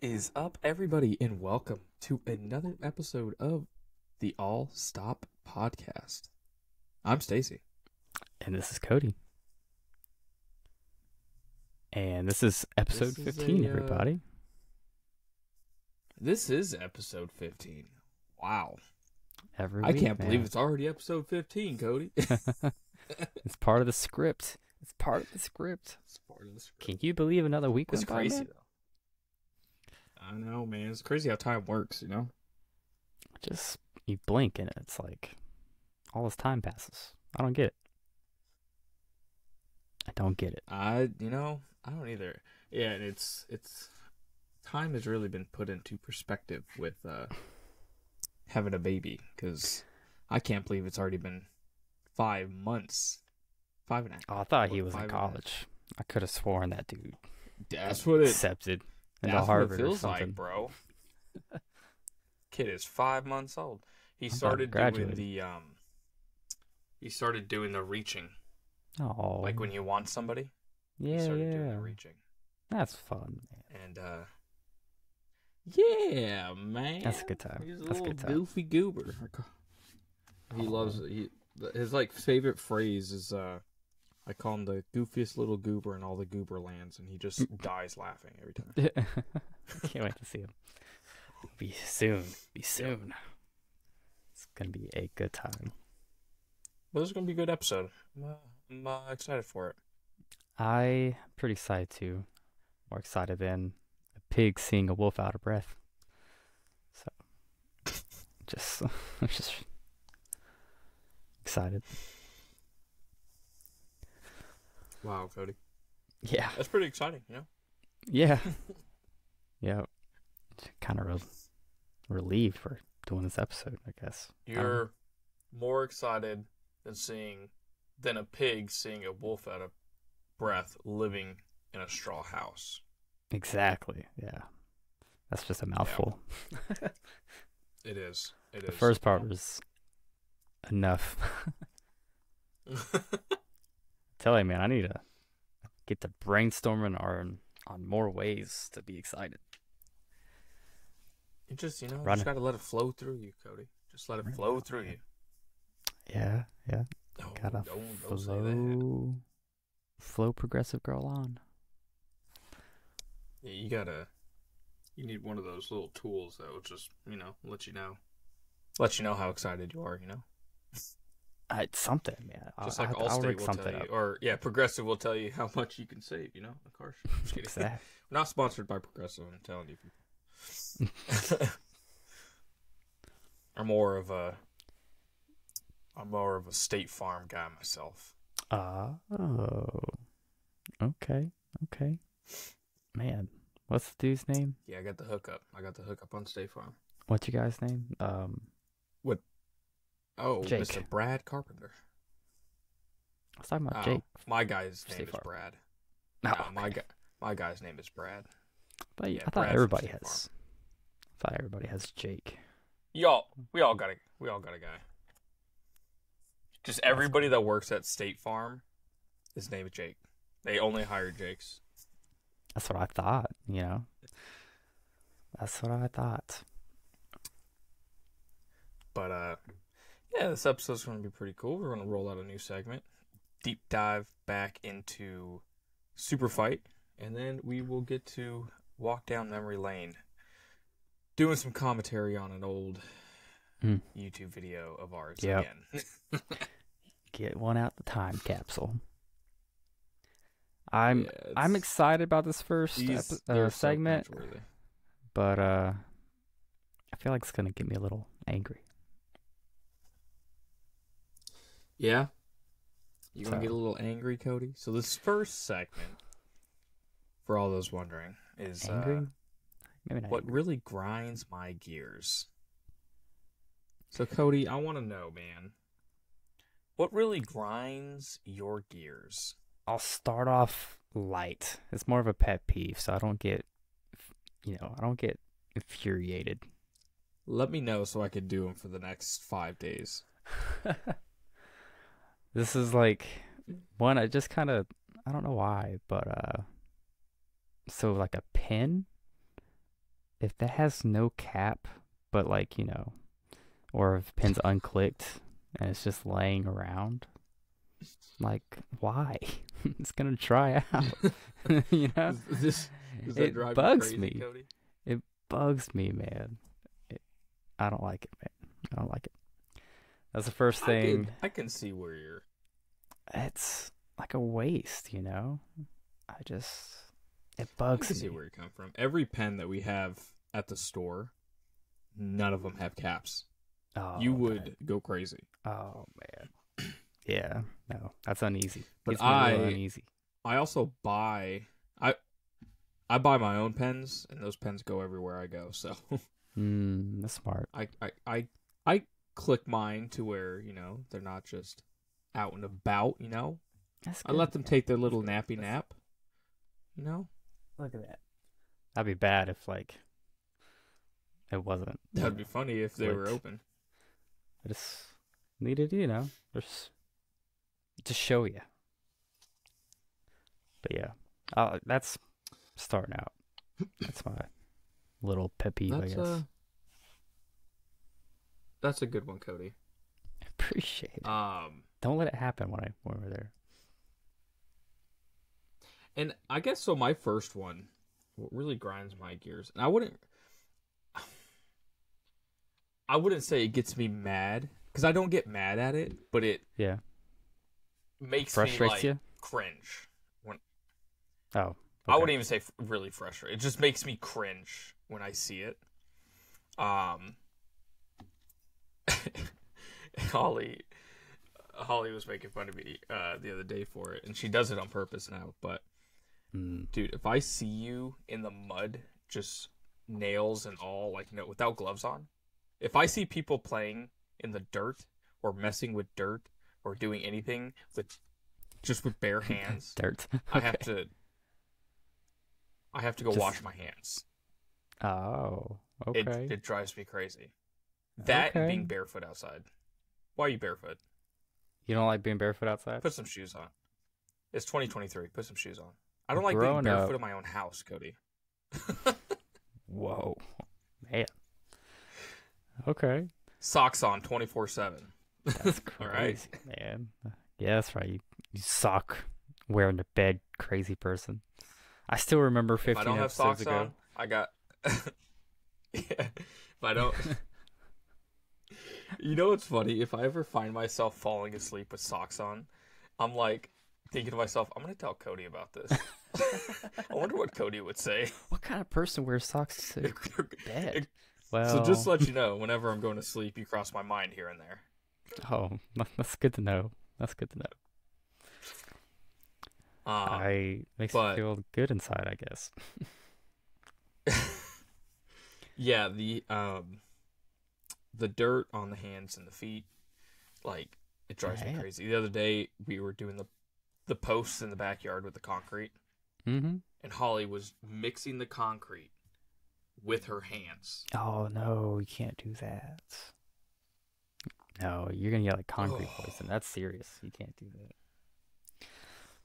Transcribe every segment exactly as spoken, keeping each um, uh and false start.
is up, everybody, and welcome to another episode of the All Stop Podcast. I'm Stacy. And this is Cody. And this is episode this fifteen, is a, everybody. Uh, this is episode fifteen. Wow. Every I week, can't man. believe it's already episode fifteen, Cody. It's part of the script. It's part of the script. It's part of the script. Can you believe another week was crazy, man? though? I know, man. It's crazy how time works, you know? Just, you blink and it's like, all this time passes. I don't get it. I don't get it. I, you know, I don't either. Yeah, and it's, it's, time has really been put into perspective with uh, having a baby, because I can't believe it's already been five months. Five and a half. Oh, I thought he was in college. I could have sworn that dude. That's what it accepted into Harvard or something, bro. Kid is five months old. He started doing the um. He started doing the reaching. Oh. Like when you want somebody. Yeah. He started yeah. doing the reaching. That's fun, man. And uh. Yeah, man. That's a good time. He's a That's little a good time. goofy goober. He oh. loves it. He his like favorite phrase is uh. I call him the goofiest little goober in all the goober lands, and he just dies laughing every time. Can't wait to see him. Be soon. Be soon. It's going to be a good time. Well, this is going to be a good episode. I'm uh, excited for it. I'm pretty excited, too. More excited than a pig seeing a wolf out of breath. So, just, I'm just excited. Wow, Cody. Yeah. That's pretty exciting, you know? Yeah. Yeah. Kind of re relieved for doing this episode, I guess. You're um, more excited than seeing than a pig seeing a wolf out of breath living in a straw house. Exactly. Yeah. That's just a mouthful. Yeah. It is. It is. The first part was enough. Tell you, man, I need to get to brainstorming on on more ways to be excited. You just, you know, Run. just gotta let it flow through you, Cody. Just let it flow through you. Yeah, yeah. No, gotta don't, don't flow, flow, progressive girl on. Yeah, you gotta. You need one of those little tools that will just, you know, let you know, let you know how excited you are. You know, uh, it's something, man. Just I'll, like Allstate will tell you, up. or yeah, Progressive will tell you how much you can save. You know, of course. Just kidding. Exactly. We're not sponsored by Progressive. I'm telling you. I'm more of a I'm more of a State Farm guy myself. Oh, okay, okay, man. What's the dude's name? Yeah, I got the hookup. I got the hookup on State Farm. What's your guy's name? Um, what? Oh, Jake. Mister Brad Carpenter. I was talking about oh, Jake. My guy's name State is Farm. Brad. No, no okay. my guy, my guy's name is Brad. But yeah, I thought Brad everybody has. I thought everybody has Jake. Y'all, we all got a, we all got a guy. Just everybody that works at State Farm, his name is Jake. They only hire Jakes. That's what I thought. You know, that's what I thought. But uh, yeah, this episode's going to be pretty cool. We're going to roll out a new segment, deep dive back into SUPERFIGHT, and then we will get to walk down memory lane, doing some commentary on an old mm. YouTube video of ours yep. again. Get one out the time capsule. I'm yeah, I'm excited about this first these, uh, segment, so but uh, I feel like it's gonna get me a little angry. Yeah, you so. gonna get a little angry, Cody? So this first segment, for all those wondering, is angry. Uh, What angry. really grinds my gears. So, Cody, I want to know, man. What really grinds your gears? I'll start off light. It's more of a pet peeve, so I don't get, you know, I don't get infuriated. Let me know so I can do them for the next five days. This is like one I just kind of, I don't know why, but, uh, so like a pin. if that has no cap, but like, you know, or if pin's unclicked and it's just laying around, like, why? It's gonna dry out. You know, is this, is that it bugs crazy, me. Cody? It bugs me, man. It, I don't like it, man. I don't like it. That's the first thing. I can, I can see where you're. It's like a waste, you know. I just it bugs I can me. See where you come from. Every pen that we have at the store, none of them have caps. Oh, you would man. go crazy. Oh man. Yeah, no, that's uneasy. But it's I, uneasy. I also buy I, I buy my own pens, and those pens go everywhere I go. So, mm, that's smart. I, I, I, I click mine to where you know they're not just out and about. You know, that's good, I let them man. take their little nappy that's... nap. You know, look at that. That'd be bad if like it wasn't. That'd be know, funny if they like, were open. I just needed, you know, just to show you. But yeah, uh, that's starting out. That's my little pet peeve, I guess. A, that's a good one, Cody. I appreciate it. Um, Don't let it happen when I when we're there. And I guess so. My first one, what really grinds my gears, and I wouldn't, I wouldn't say it gets me mad because I don't get mad at it, but it yeah makes frustrates me like you? cringe. When, oh, okay. I wouldn't even say really frustrated. It just makes me cringe when I see it. Um, Holly, Holly was making fun of me uh, the other day for it, and she does it on purpose now. But mm. dude, if I see you in the mud, just nails and all, like you know, without gloves on. If I see people playing in the dirt or messing with dirt or doing anything with just with bare hands, dirt. Okay. I have to. I have to go just... wash my hands. Oh, okay. It, it drives me crazy. That okay. and being barefoot outside. Why are you barefoot? You don't like being barefoot outside? Put some shoes on. It's twenty twenty-three. Put some shoes on. I don't like Grown being barefoot up. in my own house, Cody. Whoa, man. Okay. Socks on twenty-four seven. That's crazy, all right? Man. Yeah, that's right. You, you sock wearing to bed, crazy person. I still remember fifteen if I don't episodes have socks ago. On, I got. Yeah, if I don't. You know what's funny? If I ever find myself falling asleep with socks on, I'm like thinking to myself, I'm going to tell Cody about this. I wonder what Cody would say. What kind of person wears socks to bed? It, Well, so just to let you know, whenever I'm going to sleep, you cross my mind here and there. Oh, that's good to know. That's good to know. Uh, I makes but, me feel good inside, I guess. Yeah, the um, the dirt on the hands and the feet, like it drives Man. me crazy. The other day, we were doing the the posts in the backyard with the concrete, mm-hmm. and Holly was mixing the concrete with her hands. Oh no, you can't do that. No, you're gonna get like concrete oh. poison. That's serious. You can't do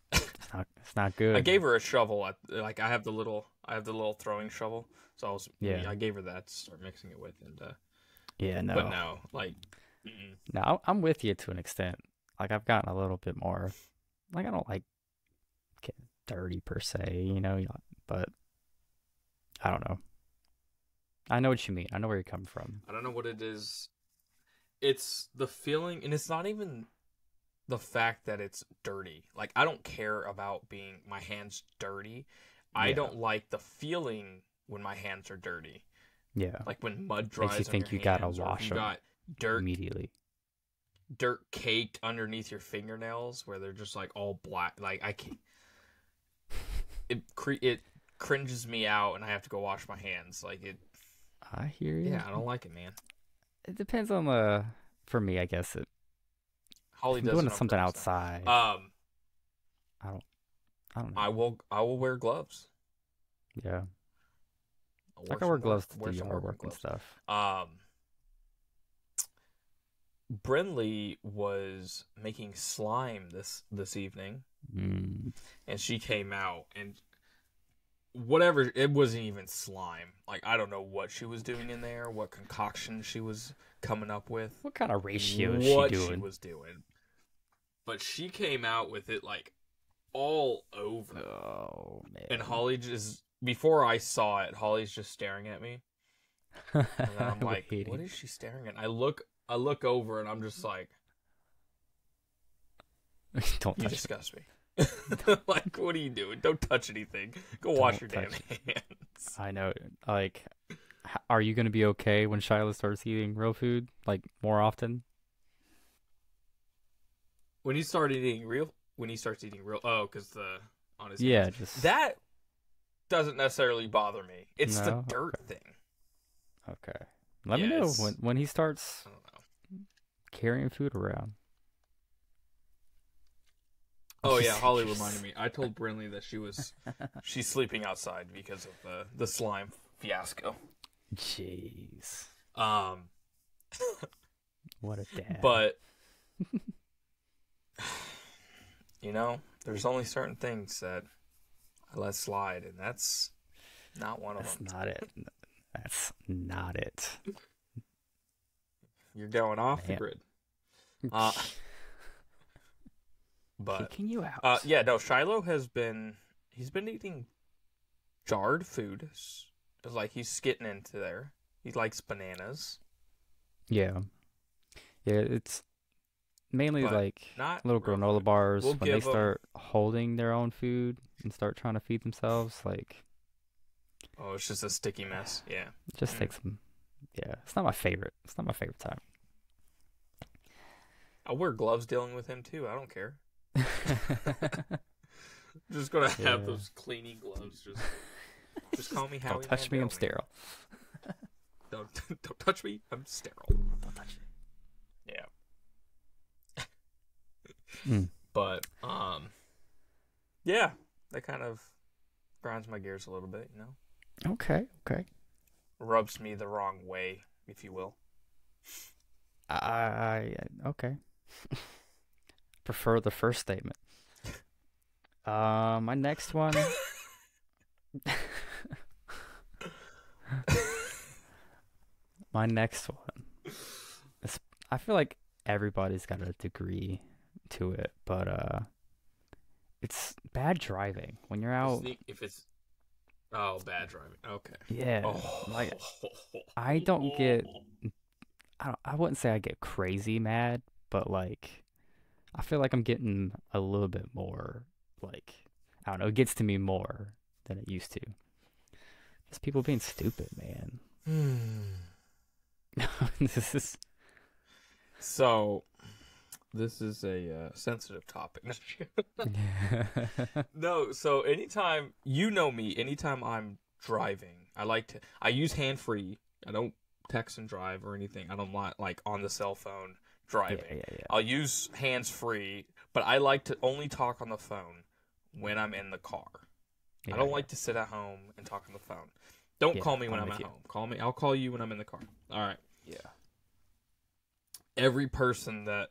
that. It's not. It's not good. I gave her a shovel. I, like I have the little. I have the little throwing shovel. So I was. Yeah. I gave her that to start mixing it with, and. Uh, yeah. No. But no, like. Mm-mm. No, I'm with you to an extent. Like I've gotten a little bit more. Like I don't like getting dirty per se, you know. But I don't know. I know what you mean. I know where you're coming from. I don't know what it is. It's the feeling, and it's not even the fact that it's dirty. Like, I don't care about being my hands dirty. Yeah. I don't like the feeling when my hands are dirty. Yeah. Like when mud dries on your hands. Makes you think you gotta wash them. You got dirt immediately. Dirt caked underneath your fingernails where they're just like all black. Like, I can't. It, cre- it cringes me out, and I have to go wash my hands. Like, it. I hear you. Yeah, I don't like it, man. It depends on the. For me, I guess it. Holly does doing something outside. Um, I don't. I don't know. I will. I will wear gloves. Yeah. Wear I can wear gloves to do yard work and stuff. Um. Brinley was making slime this this evening, mm. and she came out and whatever, it wasn't even slime. Like, I don't know what she was doing in there, what concoction she was coming up with. What kind of ratio is she doing? What she was doing. But she came out with it, like, all over. Oh, man. And Holly just, before I saw it, Holly's just staring at me. And I'm like, what is she staring at? I look I look over and I'm just like, don't you touch disgust it. Me. Like, what are you doing? Don't touch anything. Go don't wash your damn it. Hands. I know. Like, are you going to be okay when Shyla starts eating real food, like, more often? When he started eating real, when he starts eating real, oh, because the on his yeah, hands. Just... that doesn't necessarily bother me. It's no? the dirt okay. thing. Okay, let yeah, me know it's... when when he starts I don't know. carrying food around. Oh yeah, Holly reminded me. I told Brinley that she was she's sleeping outside because of the the slime fiasco. Jeez. Um. What a dad. But. You know, there's only certain things that I let slide, and that's not one of that's them. That's not it. That's not it. You're going off Man. the grid. Uh, but kicking you out. Uh, yeah, no. Shiloh has been he's been eating jarred food. It's like he's skitting into there. He likes bananas. Yeah. Yeah. It's. Mainly, but like, little granola food. bars, we'll when they start them... holding their own food and start trying to feed themselves, like... Oh, it's just a sticky mess, yeah. It just mm. takes them... Yeah, it's not my favorite. It's not my favorite time. I wear gloves dealing with him, too. I don't care. Just gonna have yeah. those cleaning gloves. Just, just call me Howie. Don't touch me, I'm sterile. don't, don't touch me, I'm sterile. Don't touch me. Yeah. Mm. But um yeah, that kind of grinds my gears a little bit, you know. Okay, okay. Rubs me the wrong way, if you will. I uh, okay. Prefer the first statement. Um uh, my next one My next one. It's, I feel like everybody's got a degree to it, but uh it's bad driving when you're out. If it's oh bad driving okay yeah oh. Like, I don't get I, don't, I wouldn't say I get crazy mad, but like I feel like I'm getting a little bit more, like, I don't know, it gets to me more than it used to. It's people being stupid, man. This is so This is a uh, sensitive topic. No, so anytime, you know me, anytime I'm driving, I like to, I use hand-free. I don't text and drive or anything. I don't like, like on the cell phone driving. Yeah, yeah, yeah. I'll use hands-free, but I like to only talk on the phone when I'm in the car. Yeah, I don't yeah. like to sit at home and talk on the phone. Don't yeah, call me when I'm at you. home. Call me. I'll call you when I'm in the car. All right. Yeah. Every person that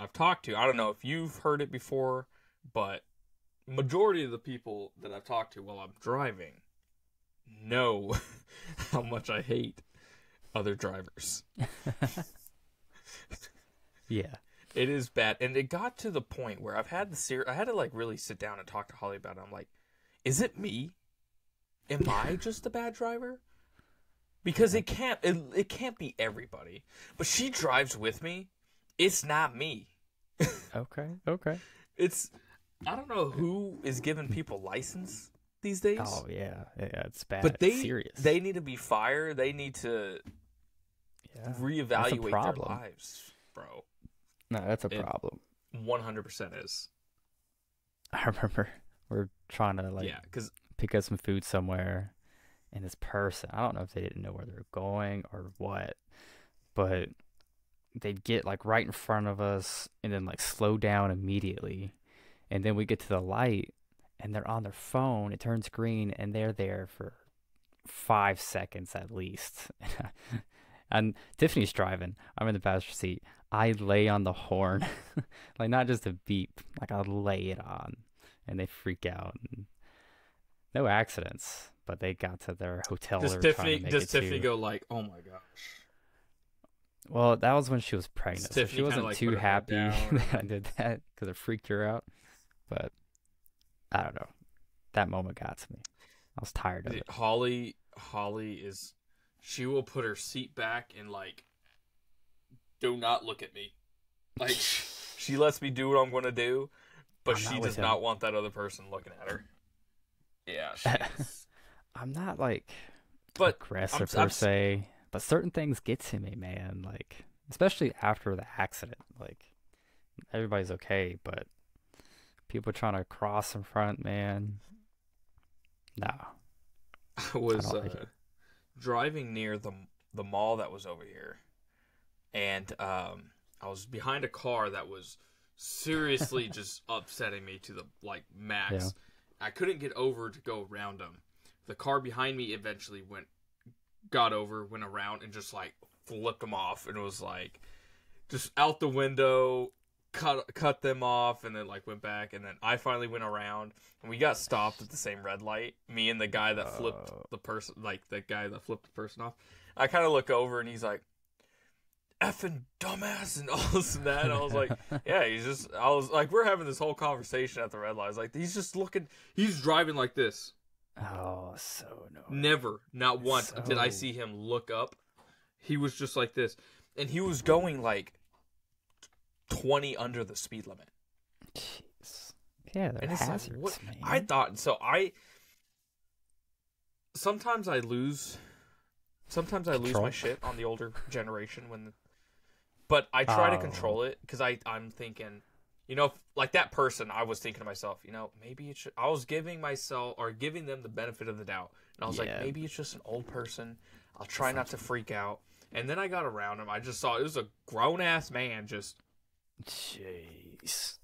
I've talked to, I don't know if you've heard it before, but majority of the people that I've talked to while I'm driving know how much I hate other drivers. Yeah. It is bad. And it got to the point where I've had the ser- I had to like really sit down and talk to Holly about it. I'm like, is it me? Am I just a bad driver? Because it can't it, it can't be everybody. But she drives with me. It's not me. Okay, okay. It's, I don't know who is giving people license these days. Oh, yeah. Yeah, it's bad. But they, it's serious. They need to be fired. They need to yeah. reevaluate their lives, bro. No, that's a problem. It one hundred percent is. I remember we're trying to, like, yeah, cause... pick up some food somewhere, and this person, I don't know if they didn't know where they were going or what, but... they'd get like right in front of us and then like slow down immediately, and then we get to the light and they're on their phone, it turns green, and they're there for five seconds at least. And Tiffany's driving, I'm in the passenger seat, I lay on the horn. Like, not just a beep, like I lay it on, and they freak out. And No accidents, but they got to their hotel. Does Tiffany, does Tiffany go like, oh my gosh? Well, that was when she was pregnant. So she wasn't like too happy that I did that because it freaked her out. But I don't know. That moment got to me. I was tired of it. Holly, Holly is, she will put her seat back and like, do not look at me. Like, she lets me do what I'm going to do, but she does not want that other person looking at her. Yeah. I'm not like aggressive per se, but certain things get to me, man. Like, especially after the accident. Like, everybody's okay, but people trying to cross in front, man. No. I was uh, driving near the the mall that was over here, and um, I was behind a car that was seriously just upsetting me to the like max. Yeah. I couldn't get over to go around them. The car behind me eventually went, got over, went around, and just like flipped them off, and it was like just out the window, cut cut them off, and then like went back, and then I finally went around, and we got stopped at the same red light. Me and the guy that flipped uh... the person, like the guy that flipped the person off. I kind of look over, and he's like, effing dumbass and all this and that. And I was like, yeah, he's just, I was like, we're having this whole conversation at the red light. I was like, he's just looking, he's driving like this. Oh, so no. Never, not once so... did I see him look up. He was just like this. And he was going like twenty under the speed limit. Jeez. Yeah, they're hazards, like, what? Man. I thought, so I, sometimes I lose, sometimes I Control. lose my shit on the older generation when the, But I try oh. to control it because I'm thinking, you know, if, like that person, I was thinking to myself, you know, maybe it's, I was giving myself or giving them the benefit of the doubt. And I was yeah. like, maybe it's just an old person. I'll try not to freak out. And then I got around him. I just saw it was a grown ass man just. Jeez.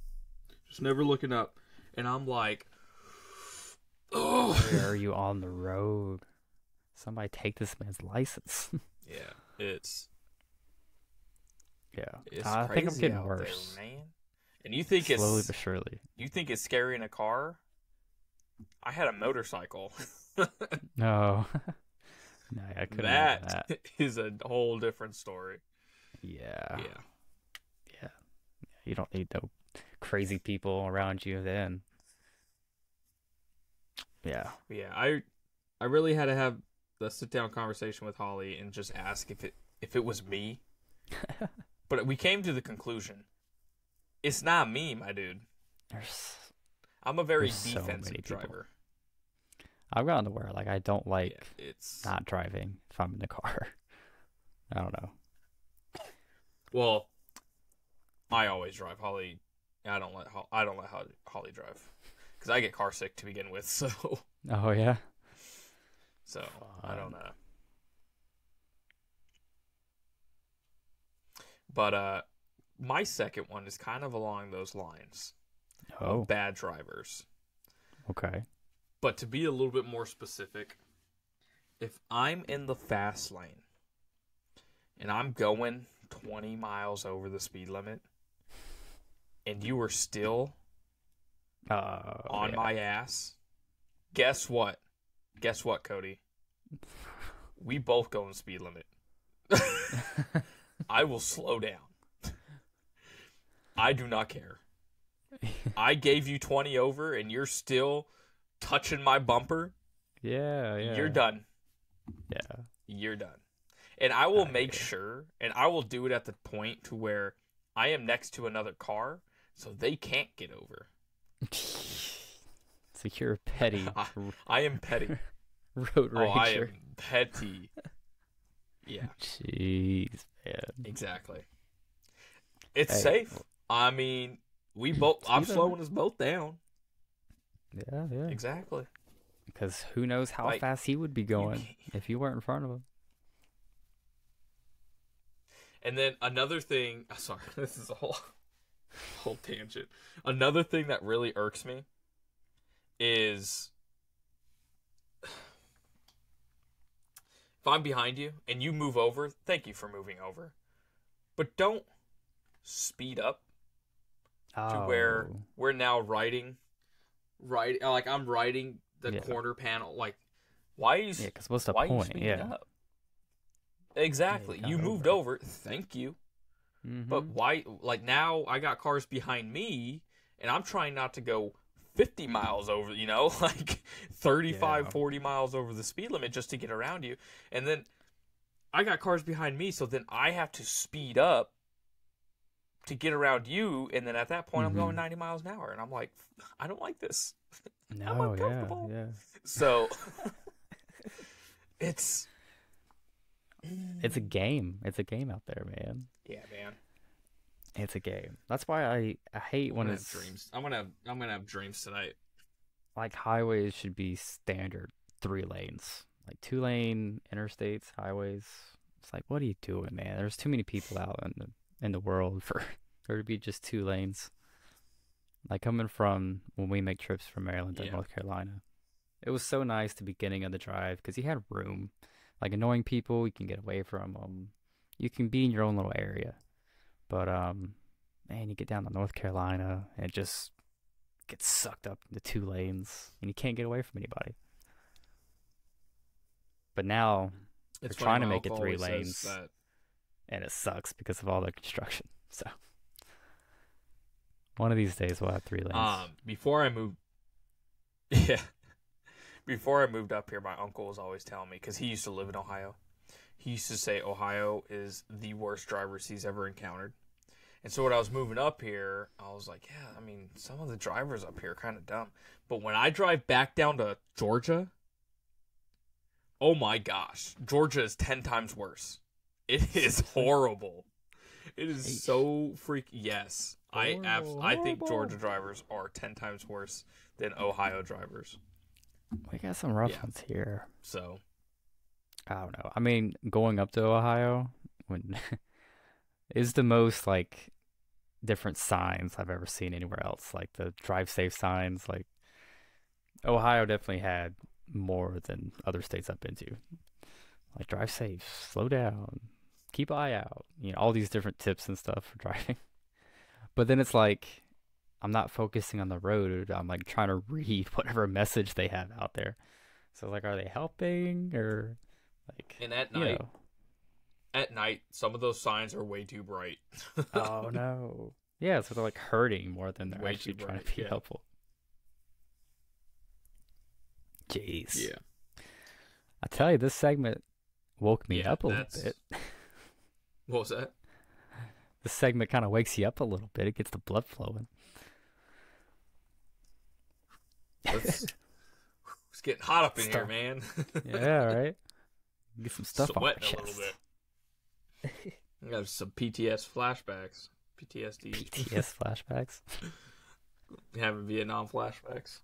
Just never looking up. And I'm like, oh. Where are you on the road? Somebody take this man's license. Yeah, it's. Yeah, it's uh, I think I'm getting worse, there, man. And you think slowly it's slowly but surely. You think it's scary in a car? I had a motorcycle. No, no, I couldn't. That, that is a whole different story. Yeah, yeah, yeah. You don't need no crazy people around you then. Yeah, yeah. I, I really had to have the sit down conversation with Holly and just ask if it if it was me. But we came to the conclusion, it's not me, my dude. There's, I'm a very defensive so driver. I've gotten to where like I don't like yeah, it's... not driving if I'm in the car. I don't know. Well, I always drive. Holly, I don't let I don't let Holly drive because I get car sick to begin with. So. Oh yeah. So Fun. I don't know. But uh, my second one is kind of along those lines. Oh. Of bad drivers. Okay. But to be a little bit more specific, if I'm in the fast lane and I'm going twenty miles over the speed limit and you are still uh, on yeah. my ass, guess what? Guess what, Cody? We both go on speed limit. I will slow down. I do not care. I gave you twenty over, and you're still touching my bumper. Yeah, yeah. You're done. Yeah. You're done. And I will I make care. sure, and I will do it at the point to where I am next to another car, so they can't get over. So you're petty. I, I am petty. Road rager. Oh, I am petty. Yeah. Jeez, man. Exactly. It's hey. safe. I mean, we both. I'm even... slowing us both down. Yeah, yeah. Exactly. Because who knows how like, fast he would be going you if you weren't in front of him. And then another thing. Oh, sorry, this is a whole, whole tangent. Another thing that really irks me is. If I'm behind you and you move over, thank you for moving over. But don't speed up oh. to where we're now riding, right? Like I'm riding the yeah. corner panel. Like, why are you? Yeah, because what's the why point? Yeah. Up? Exactly. Yeah, you, you moved over. over. Thank you. Mm-hmm. But why? Like now, I got cars behind me, and I'm trying not to go fifty miles over. You know, like thirty-five, yeah. forty miles over the speed limit just to get around you. And then I got cars behind me, so then I have to speed up to get around you, and then at that point mm-hmm. I'm going ninety miles an hour, and I'm like, I don't like this. No, I'm uncomfortable. Yeah, yeah. So it's it's a game. It's a game out there, man. Yeah, man. It's a game. That's why I, I hate I'm when it's dreams. I'm gonna have, I'm gonna have dreams tonight. Like highways should be standard three lanes, like two lane interstates, highways. It's like, what are you doing, man? There's too many people out in the in the world for there to be just two lanes. Like coming from when we make trips from Maryland to yeah. North Carolina, it was so nice the beginning of the drive because you had room. Like annoying people, you can get away from them. You can be in your own little area. But um, man, you get down to North Carolina and it just gets sucked up into two lanes, and you can't get away from anybody. But now they're trying to make it three lanes. And it sucks because of all the construction. So one of these days we'll have three lanes. Um, before I moved, yeah, before I moved up here, my uncle was always telling me because he used to live in Ohio. He used to say Ohio is the worst drivers he's ever encountered. And so when I was moving up here, I was like, yeah, I mean, some of the drivers up here are kind of dumb. But when I drive back down to Georgia, oh my gosh, Georgia is ten times worse. It is horrible. It is so freaking... Yes. I abs I think Georgia drivers are ten times worse than Ohio drivers. We got some rough yeah. ones here. So, I don't know. I mean, going up to Ohio when is the most, like, different signs I've ever seen anywhere else. Like, the drive safe signs. Like, Ohio definitely had more than other states I've been to. Like, drive safe, slow down, keep an eye out. You know, all these different tips and stuff for driving. But then it's like, I'm not focusing on the road. I'm, like, trying to read whatever message they have out there. So, like, are they helping or, like, and at night, know. At night, some of those signs are way too bright. Oh, no. Yeah, so they're, like, hurting more than they're way actually trying to be yeah. helpful. Jeez. Yeah. I tell you, this segment... woke me yeah, up a that's... little bit. What was that? This segment kind of wakes you up a little bit. It gets the blood flowing. It's getting hot up in Stop. Here, man. Yeah, right? Get some stuff Sweating off my chest. A little bit. I got some P T S flashbacks. P T S D. P T S flashbacks. Having Vietnam flashbacks.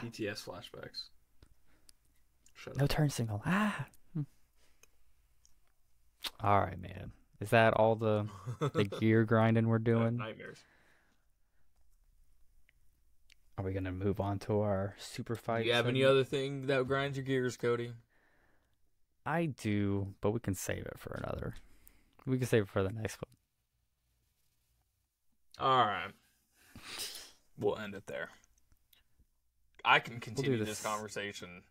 P T S flashbacks. Shut no up. Turn signal. Ah! All right, man. Is that all the the gear grinding we're doing? Nightmares. Are we gonna move on to our super fight? Do you have segment? Any other thing that grinds your gears, Cody? I do, but we can save it for another. We can save it for the next one. All right. We'll end it there. I can continue we'll this. this conversation.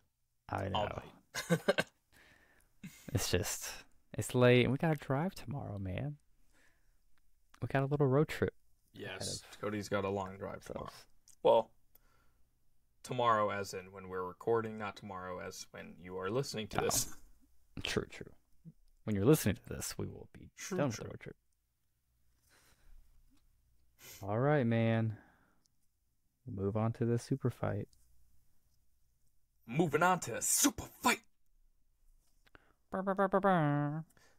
I know. It's just. It's late, and we gotta drive tomorrow, man. We got a little road trip. Yes, Cody's got a long drive tomorrow. Well, tomorrow as in when we're recording, not tomorrow as when you are listening to this. Oh. True, true. When you're listening to this, we will be true, done true. With the road trip. All right, man. We'll move on to the super fight. Moving on to super fight.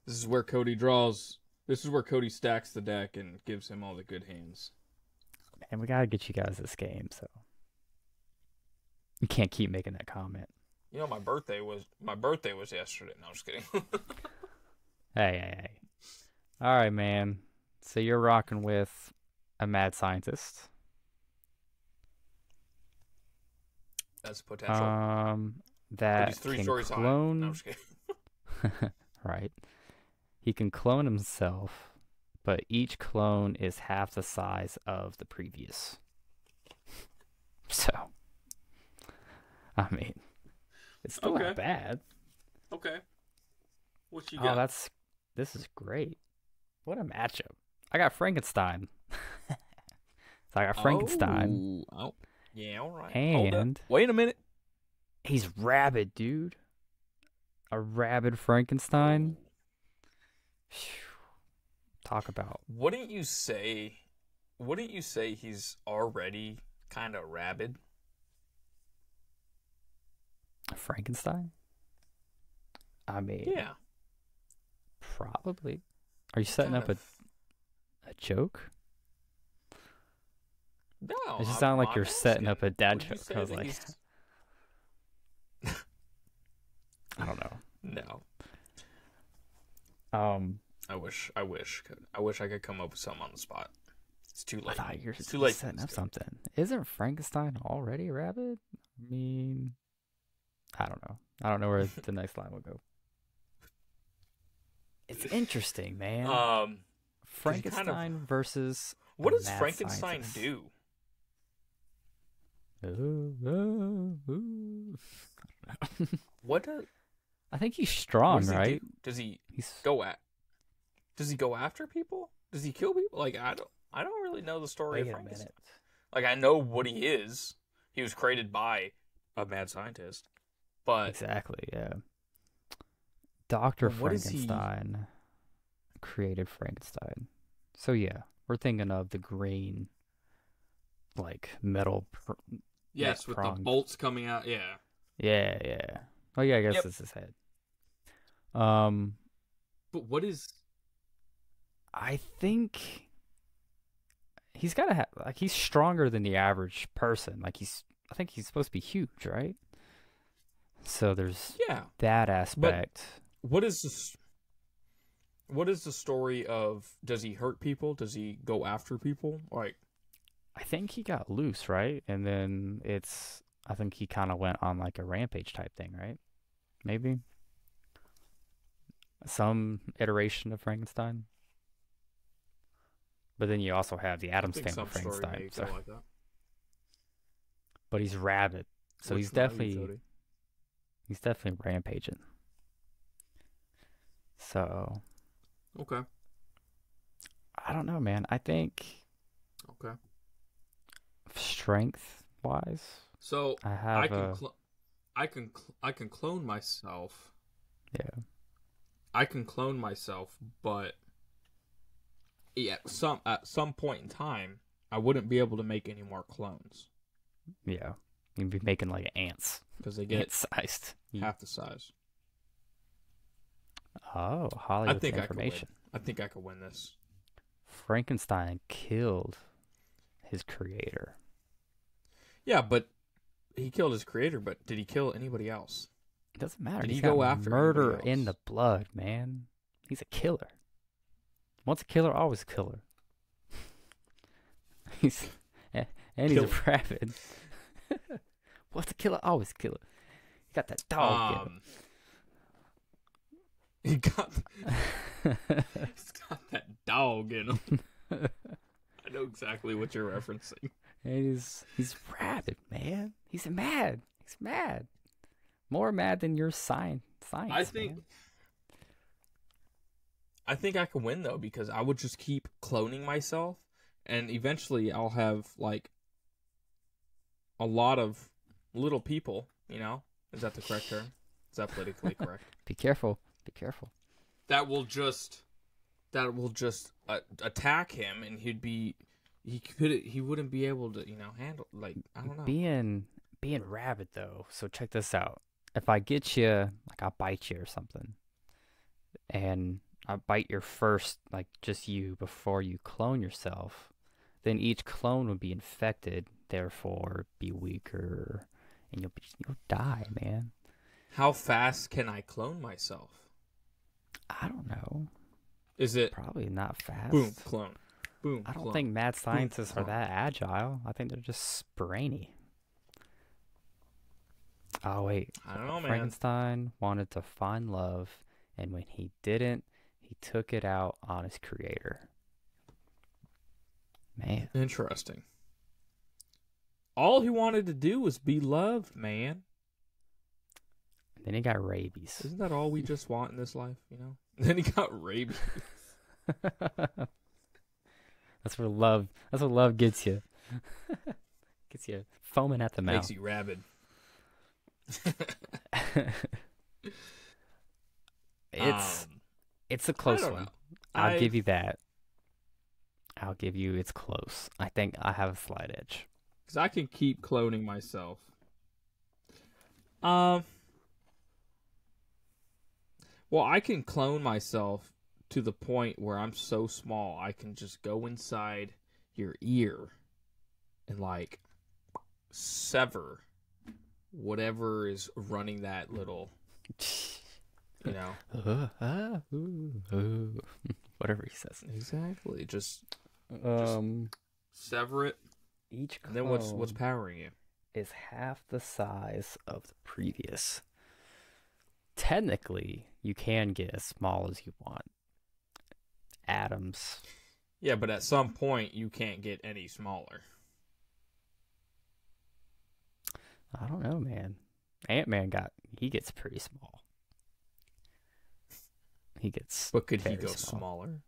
This is where Cody draws. This is where Cody stacks the deck and gives him all the good hands. And we gotta get you guys this game, so you can't keep making that comment. You know, my birthday was my birthday was yesterday. No, I'm just kidding. hey, hey, hey! All right, man. So you're rocking with a mad scientist. That's potential. Um, that he's three stories high. No, I'm just kidding. Right. He can clone himself, but each clone is half the size of the previous. So I mean, it's still okay. Not bad. Okay. What you got? Oh, that's this is great. What a matchup. I got Frankenstein. So I got Frankenstein. Oh, oh. Yeah, all right. And wait a minute. He's rabid, dude. A rabid Frankenstein. Talk about. Wouldn't you say wouldn't you say he's already kind of rabid? Frankenstein? I mean, yeah. Probably. Are you setting kind up of... a a joke? No. It just sounds like you're setting up a dad joke. I was like, I don't know. No. Um, I wish, I wish, I wish I could come up with something on the spot. It's too late. I you're it's too late setting up something. Isn't Frankenstein already rabid? I mean, I don't know. I don't know where the next line will go. It's interesting, man. Um, Frankenstein kind of, versus what does Frankenstein scientist. do? Ooh, ooh, ooh. I don't know. What does? I think he's strong, does he right? Do? Does he he's... go at? Does he go after people? Does he kill people? Like I don't, I don't really know the story Wait of Frankenstein. Like I know what he is. He was created by a mad scientist, but exactly, yeah. Doctor Frankenstein he... created Frankenstein. So yeah, we're thinking of the green, like metal. Pr yes, with pronged. The bolts coming out. Yeah. Yeah, yeah. Oh yeah, I guess yep. It's his head. Um, but what is? I think he's gotta have like he's stronger than the average person. Like he's, I think he's supposed to be huge, right? So there's yeah that aspect. But what is this? What is the story of? Does he hurt people? Does he go after people? Like, I think he got loose, right? And then it's. I think he kind of went on like a rampage type thing, right? Maybe some iteration of Frankenstein. But then you also have the Adams family Frankenstein. So. Like that. But he's rabid, so Which he's definitely thirty? He's definitely rampaging. So okay, I don't know, man. I think okay, strength wise. So I, have I can, a... I can, I can clone myself. Yeah, I can clone myself, but yeah, some at some point in time, I wouldn't be able to make any more clones. Yeah, you'd be making like ants because they get sized half the size. Oh, Hollywood I think information! I, I think I could win this. Frankenstein killed his creator. Yeah, but. He killed his creator, but did he kill anybody else? It doesn't matter. Did he go after murder in the blood, man? He's a killer. Once a killer, always a killer. He's and he's a rabid. Once a killer, always a killer. He got that dog. Um, he got. He's got that dog in him. I know exactly what you're referencing. He's he's rabid, man. He's mad. He's mad. More mad than your science. science I think. Man. I think I can win though because I would just keep cloning myself, and eventually I'll have like a lot of little people. You know, is that the correct term? Is that politically correct? Be careful. Be careful. That will just that will just uh, attack him, and he'd be. He could. He wouldn't be able to, you know, handle. Like I don't know. Being being rabid though. So check this out. If I get you, like I bite you or something, and I bite your first, like just you before you clone yourself, then each clone would be infected, therefore be weaker, and you'll be, you'll die, man. How fast can I clone myself? I don't know. Is it probably not fast? Boom, clone. Boom, I don't clone. think mad scientists Boom, are that agile. I think they're just brainy. Oh, wait. I don't know, Frankenstein man. wanted to find love, and when he didn't, he took it out on his creator. Man. Interesting. All he wanted to do was be loved, man. And then he got rabies. Isn't that all we just want in this life, you know? And then he got rabies. That's where love, that's what love gets you. Gets you foaming at the mouth. Makes you rabid. It's um, it's a close one. I'll I... give you that. I'll give you it's close. I think I have a slight edge. Because I can keep cloning myself. Um. Well, I can clone myself to the point where I'm so small, I can just go inside your ear and, like, sever whatever is running that little, you know. Uh, uh, ooh, ooh. Whatever he says. Exactly. Just, um, just sever it. Each clone, and then what's what's powering you is half the size of the previous. Technically, you can get as small as you want. Atoms. Yeah, but at some point, you can't get any smaller. I don't know, man. Ant Man got he gets pretty small. He gets. But could he go small. smaller?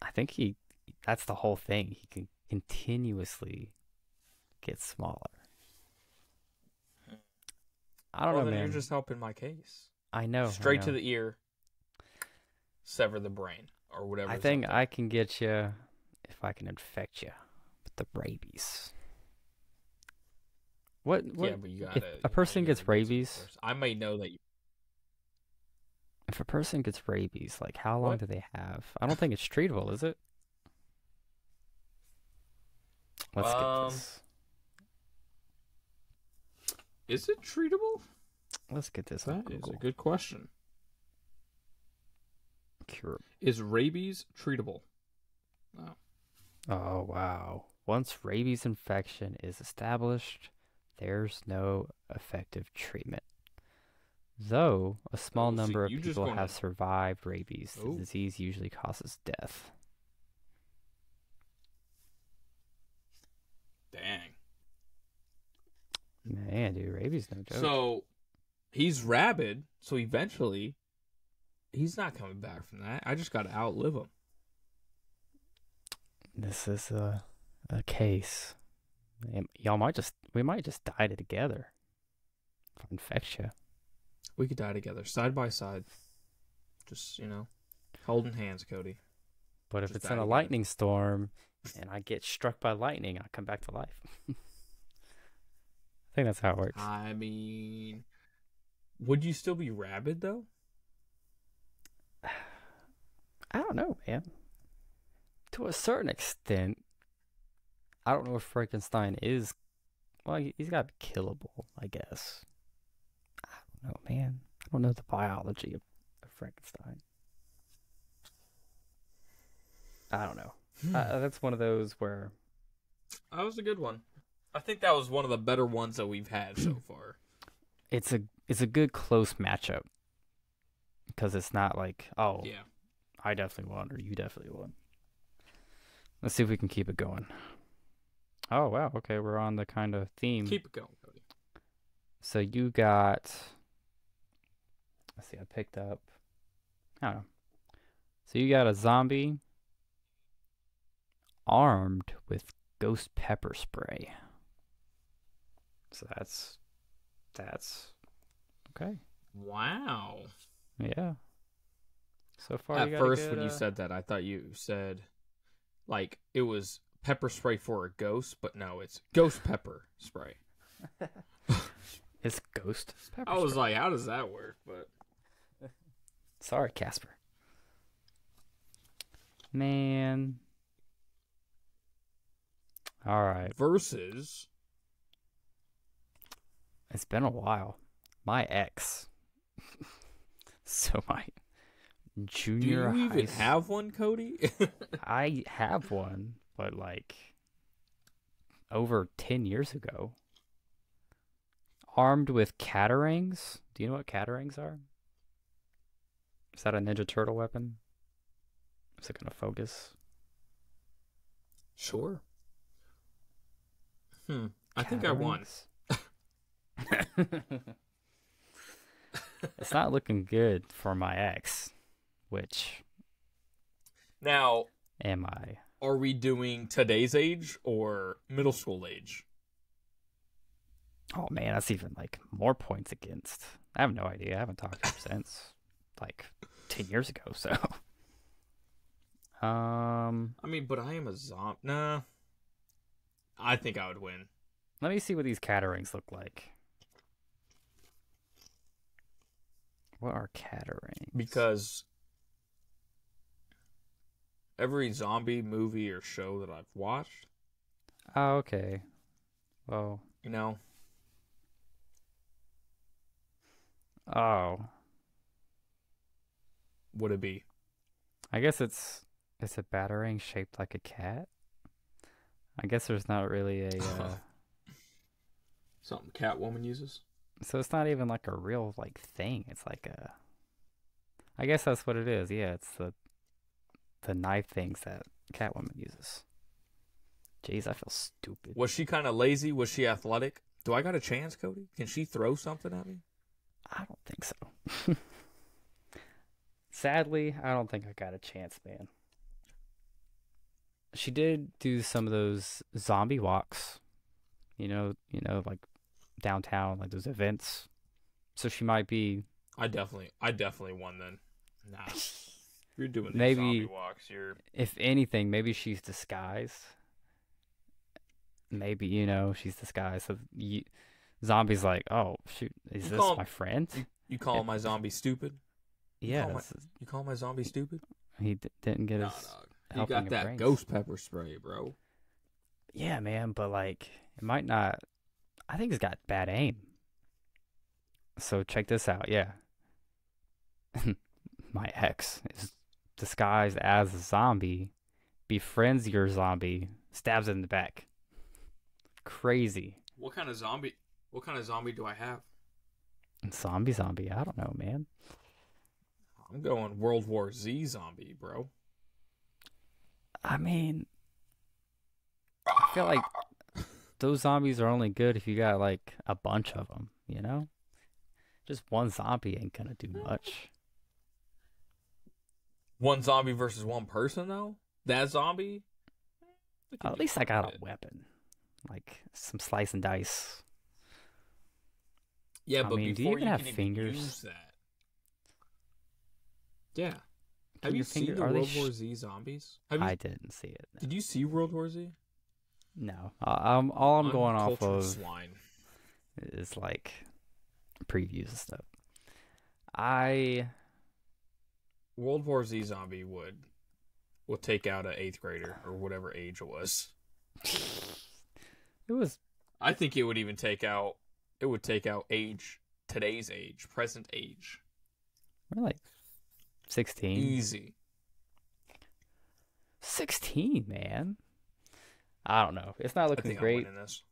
I think he. That's the whole thing. He can continuously get smaller. I don't well, know, then man. You're just helping my case. I know. Straight I know. to the ear. Sever the brain or whatever. I think I can get you if I can infect you with the rabies. What? what yeah, but you gotta, if a you person know, you gets rabies. I may know that you. If a person gets rabies, like how long what? do they have? I don't think it's treatable, is it? Let's um, get this. Is it treatable? Let's get this. That is a good question. Curable. Is rabies treatable? No. Oh wow! Once rabies infection is established, there's no effective treatment. Though a small oh, so number of people have to... survived rabies, the oh. disease usually causes death. Dang. Man, dude, rabies no joke. So, he's rabid, so eventually, he's not coming back from that. I just got to outlive him. This is a, a case. Y'all might just, we might just die together. If I infect you. We could die together, side by side. Just, you know, holding hands, Cody. But just if it's in a together. lightning storm, and I get struck by lightning, I come back to life. I think that's how it works. I mean, would you still be rabid though? I don't know, man. To a certain extent, I don't know if Frankenstein is. Well, he's got to be killable, I guess. I don't know, man. I don't know the biology of, of Frankenstein. I don't know. Hmm. Uh, that's one of those where. That was a good one. I think that was one of the better ones that we've had so far. It's a it's a good close matchup because it's not like oh yeah, I definitely won or you definitely won. Let's see if we can keep it going. Oh wow, okay, we're on the kind of theme. Keep it going, Cody. So you got. Let's see, I picked up. I don't know. So you got a zombie armed with ghost pepper spray. So that's that's okay. Wow. Yeah. So far, at first get, when uh... you said that, I thought you said like it was pepper spray for a ghost, but no, it's ghost pepper spray. It's ghost pepper. I was spray. like, how does that work? But sorry, Casper. Man. All right. Versus. It's been a while. My ex. So my junior high school. Do you even school. have one, Cody? I have one, but like over ten years ago. Armed with catarangs. Do you know what catarangs are? Is that a Ninja Turtle weapon? Is it going to focus? Sure. Hmm. I think I won. It's not looking good for my ex, which... Now... Am I? Are we doing today's age or middle school age? Oh, man, that's even, like, more points against. I have no idea. I haven't talked to him since, like, ten years ago, so... Um... I mean, but I am a zombie. Nah. I think I would win. Let me see what these caterings look like. What are caterings? Because... Every zombie movie or show that I've watched. Oh, okay. Well, you know. Oh. Would it be? I guess it's it's a batarang shaped like a cat. I guess there's not really a uh... something Catwoman uses. So it's not even like a real like thing. It's like a. I guess that's what it is. Yeah, it's the. The knife things that Catwoman uses. Jeez, I feel stupid. Was she kind of lazy? Was she athletic? Do I got a chance, Cody? Can she throw something at me? I don't think so. Sadly, I don't think I got a chance, man. She did do some of those zombie walks, you know, you know, like downtown, like those events. So she might be. I definitely, I definitely won then. Nah. You're doing these maybe, zombie walks. You're... If anything, maybe she's disguised. Maybe, you know, she's disguised. So you, zombie's like, oh, shoot, is you this call, my friend? You, you call it, my zombie stupid? Yeah. You call my, you call my zombie stupid? He d didn't get nah, his nah, You got that brains. Ghost pepper spray, bro. Yeah, man, but, like, it might not... I think it's got bad aim. So check this out, yeah. My ex is... disguised as a zombie, befriends your zombie, stabs it in the back. Crazy. What kind of zombie? What kind of zombie do I have? Zombie, zombie. I don't know, man. I'm going World War Z zombie, bro. I mean, I feel like those zombies are only good if you got like a bunch of them. You know, just one zombie ain't gonna do much. One zombie versus one person, though? That zombie? At least I got a weapon. Like, some slice and dice. Yeah, but before you can use that. Yeah. Have you seen the World War Z zombies? I didn't see it. Did you see World War Z? No. Uh, I'm, all I'm going off of is, like, previews and stuff. I... World War Z zombie would will take out an eighth grader or whatever age it was. It was. I think it would even take out. It would take out age today's age, present age. We're like sixteen. Easy. Sixteen, man. I don't know. It's not looking I think great. I'm winning this.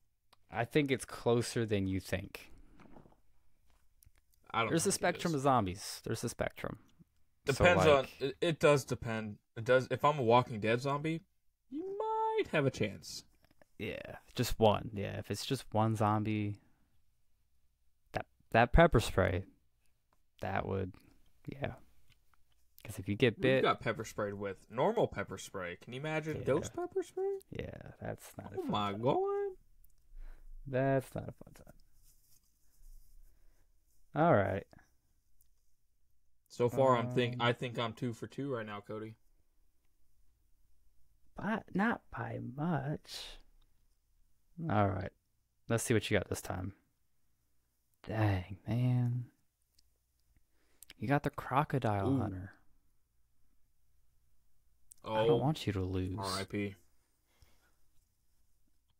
I think it's closer than you think. I don't. There's a spectrum of zombies. There's a spectrum. Depends so, like, on it, it does depend. It does. If I'm a Walking Dead zombie, you might have a chance. Yeah, just one. Yeah, if it's just one zombie, that that pepper spray, that would, yeah. Because if you get bit, you got pepper sprayed with normal pepper spray. Can you imagine yeah. ghost pepper spray? Yeah, that's not. Oh a fun my time. God, that's not a fun time. All right. So far, um, I'm think I think I'm two for two right now, Cody. But not by much. All right, let's see what you got this time. Dang, man, you got the crocodile Ooh. hunter. Oh, I don't want you to lose. R I P.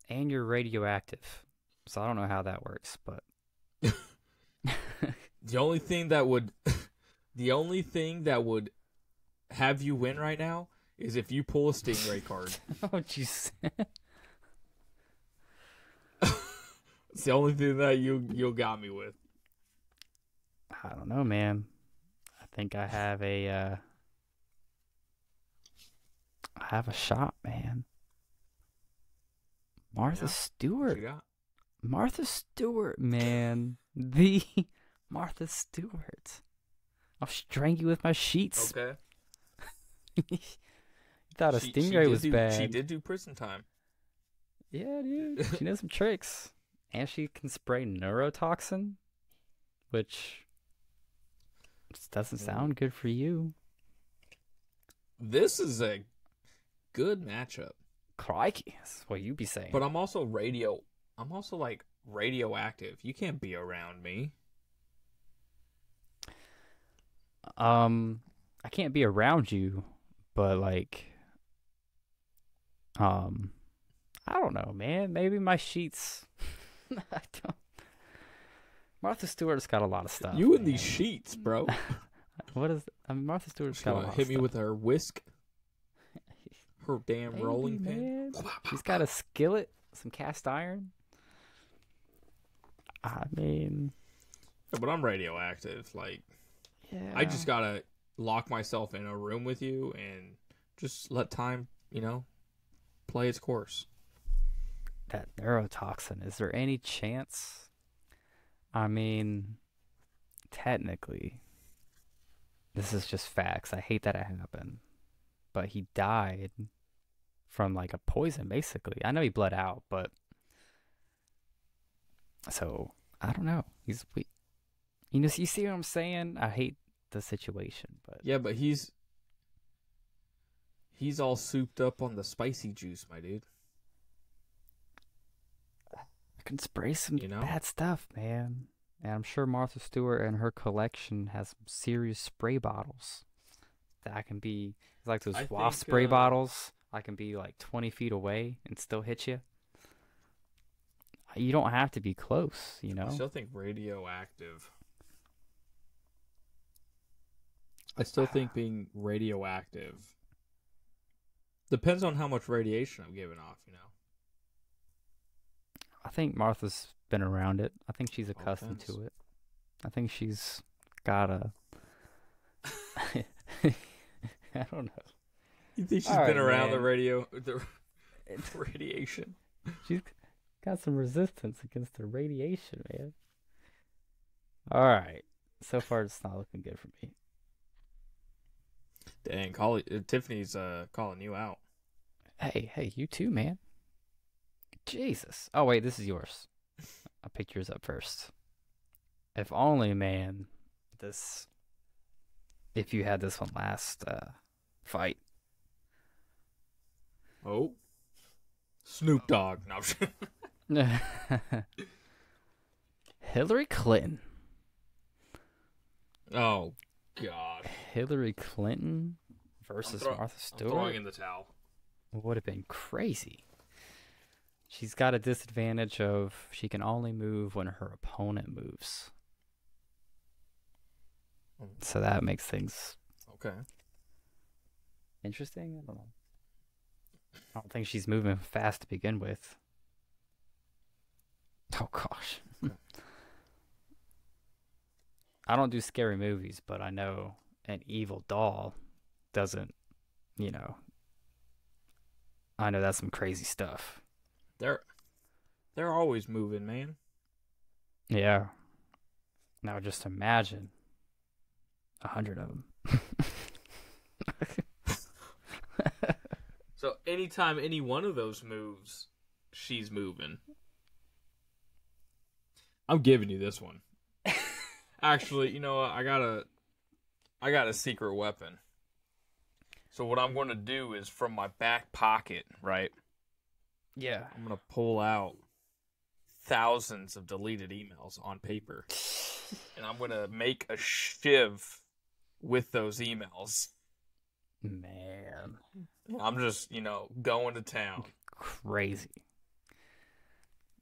And you're radioactive, so I don't know how that works, but the only thing that would. The only thing that would have you win right now is if you pull a stingray card. Oh, jeez. It's the only thing that you you got me with. I don't know, man. I think I have a uh, I have a shot, man. Martha yeah. Stewart. Martha Stewart, man. The Martha Stewart. I'll string you with my sheets. Okay. You thought a she, stingray she was do, bad. She did do prison time. Yeah, dude. She knows some tricks. And she can spray neurotoxin, which doesn't sound good for you. This is a good matchup. Crikey, that's what you be saying. But I'm also radio. I'm also like radioactive. You can't be around me. Um, I can't be around you, but like, um, I don't know, man. Maybe my sheets. I don't. Martha Stewart's got a lot of stuff. You and these sheets, bro. What is? I mean, Martha Stewart's she got a lot of stuff. Hit me with her whisk. Her damn Maybe, rolling man. pin. She's got a skillet, some cast iron. I mean, yeah, but I'm radioactive. Like, yeah. I just gotta lock myself in a room with you and just let time, you know, play its course. That neurotoxin. Is there any chance? I mean, technically, this is just facts. I hate that it happened. But he died from like a poison, basically. I know he bled out, but so I don't know. He's weak. You know, you see what I'm saying? I hate the situation, but yeah, but he's he's all souped up on the spicy juice, my dude. I can spray some you know? bad stuff, man. And I'm sure Martha Stewart and her collection has some serious spray bottles that I can be. It's like those wasp spray uh, bottles. I can be like twenty feet away and still hit you. You don't have to be close, you know? I still think radioactive. I still think being radioactive. Depends on how much radiation I'm giving off, you know? I think Martha's been around it. I think she's accustomed Offense. to it. I think she's got a... I don't know. You think she's All been right, around man. the radio, the radiation? She's got some resistance against the radiation, man. All right. So far, it's not looking good for me. Dang, call it, uh, Tiffany's uh, calling you out. Hey, hey, you too, man. Jesus. Oh, wait, this is yours. I'll pick yours up first. If only, man, this... If you had this one last... Uh, Fight. Oh. Snoop Dogg. No. Hillary Clinton. Oh, God. Hillary Clinton versus Martha Stewart. I'm throwing in the towel. Would have been crazy. She's got a disadvantage of she can only move when her opponent moves. So that makes things... Okay. Interesting? I don't know. I don't think she's moving fast to begin with. Oh, gosh. Okay. I don't do scary movies, but I know an evil doll doesn't, you know. I know that's some crazy stuff. They're, they're always moving, man. Yeah. Now just imagine a hundred of them. So anytime any one of those moves, she's moving. I'm giving you this one. Actually, you know, I got a, I got a secret weapon. So what I'm going to do is from my back pocket, right? Yeah. I'm going to pull out thousands of deleted emails on paper. And I'm going to make a shiv with those emails. Man. I'm just, you know, going to town. Crazy.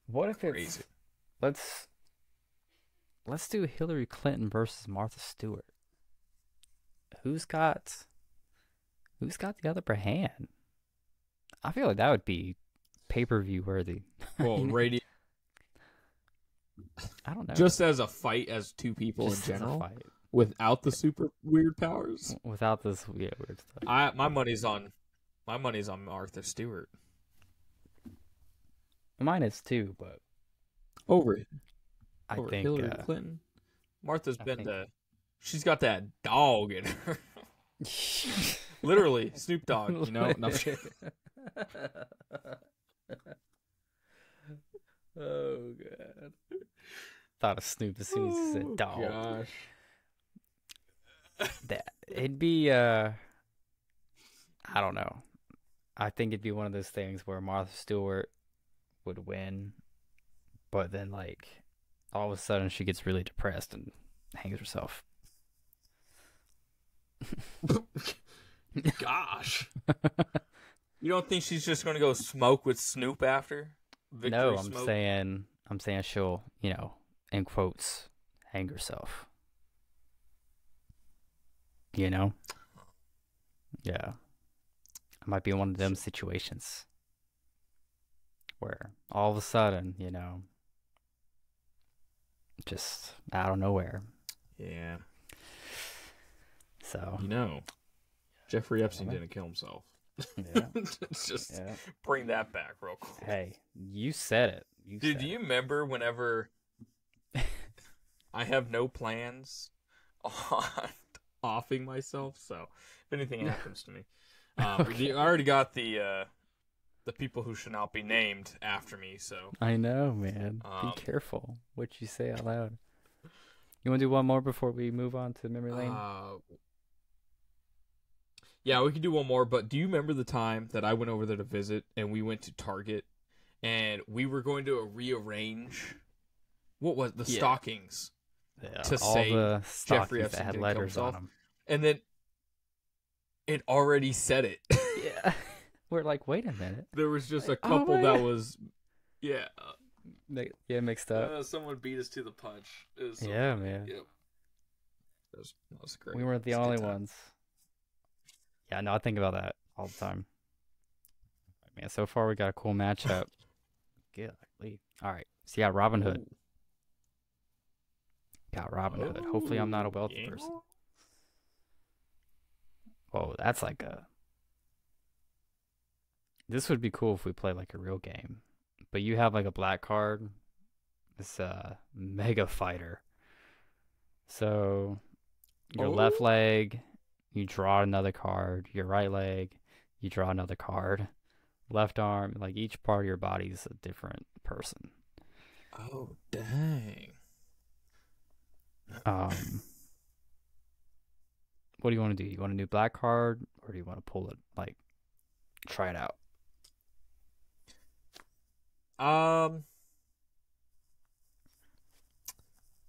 What if Crazy. it's... Let's... Let's do Hillary Clinton versus Martha Stewart. Who's got... Who's got the upper hand? I feel like that would be pay-per-view worthy. Well, radio... I don't know. Just as a fight as two people just in general? Fight. Without the super weird powers? Without this yeah, weird stuff. I, my money's on... My money's on Martha Stewart. Mine is too, but over it. I over think Hillary uh, Clinton. Martha's I been think. to. She's got that dog in her. Literally, Snoop Dogg. You know, no shit. Oh god! Thought of Snoop as soon as he said dog. Gosh. That it'd be. Uh, I don't know. I think it'd be one of those things where Martha Stewart would win, but then like all of a sudden she gets really depressed and hangs herself. Gosh. You don't think she's just gonna go smoke with Snoop after? Victory no, I'm smoke? saying I'm saying she'll, you know, in quotes, hang herself. You know? Yeah. It might be one of them situations where all of a sudden, you know, just out of nowhere. Yeah. So you know, Jeffrey Epstein didn't kill himself. Yeah. Let's just yeah. bring that back real quick. Hey, you said it. You Dude, said do you it. remember whenever I have no plans on offing myself? So if anything happens to me. Um, okay. I already got the uh, the people who should not be named after me. So I know, man. Um, be careful what you say out loud. You want to do one more before we move on to memory lane? Uh, yeah, we can do one more. But do you remember the time that I went over there to visit and we went to Target and we were going to rearrange what was the yeah. stockings yeah, to all say the stockings Jeffrey Epstein had letters on them, and then. It already said it. Yeah. We're like, wait a minute. There was just like, a couple oh that was, yeah. Yeah, mixed up. Uh, someone beat us to the punch. It was yeah, funny. man. Yep. That was, that was great. We weren't the only ones. Yeah, no, I think about that all the time. Man, so far we got a cool matchup. Good. All right. So yeah, Robin Hood. Ooh. Got Robin Hood. Ooh. Hopefully I'm not a wealthy yeah. person. Whoa, that's like a... This would be cool if we play like a real game. But you have like a black card. It's a mega fighter. So your oh. left leg, you draw another card. Your right leg, you draw another card. Left arm, like each part of your body is a different person. Oh, dang. Um... What do you want to do? You want a new black card, or do you want to pull it? Like, try it out. Um,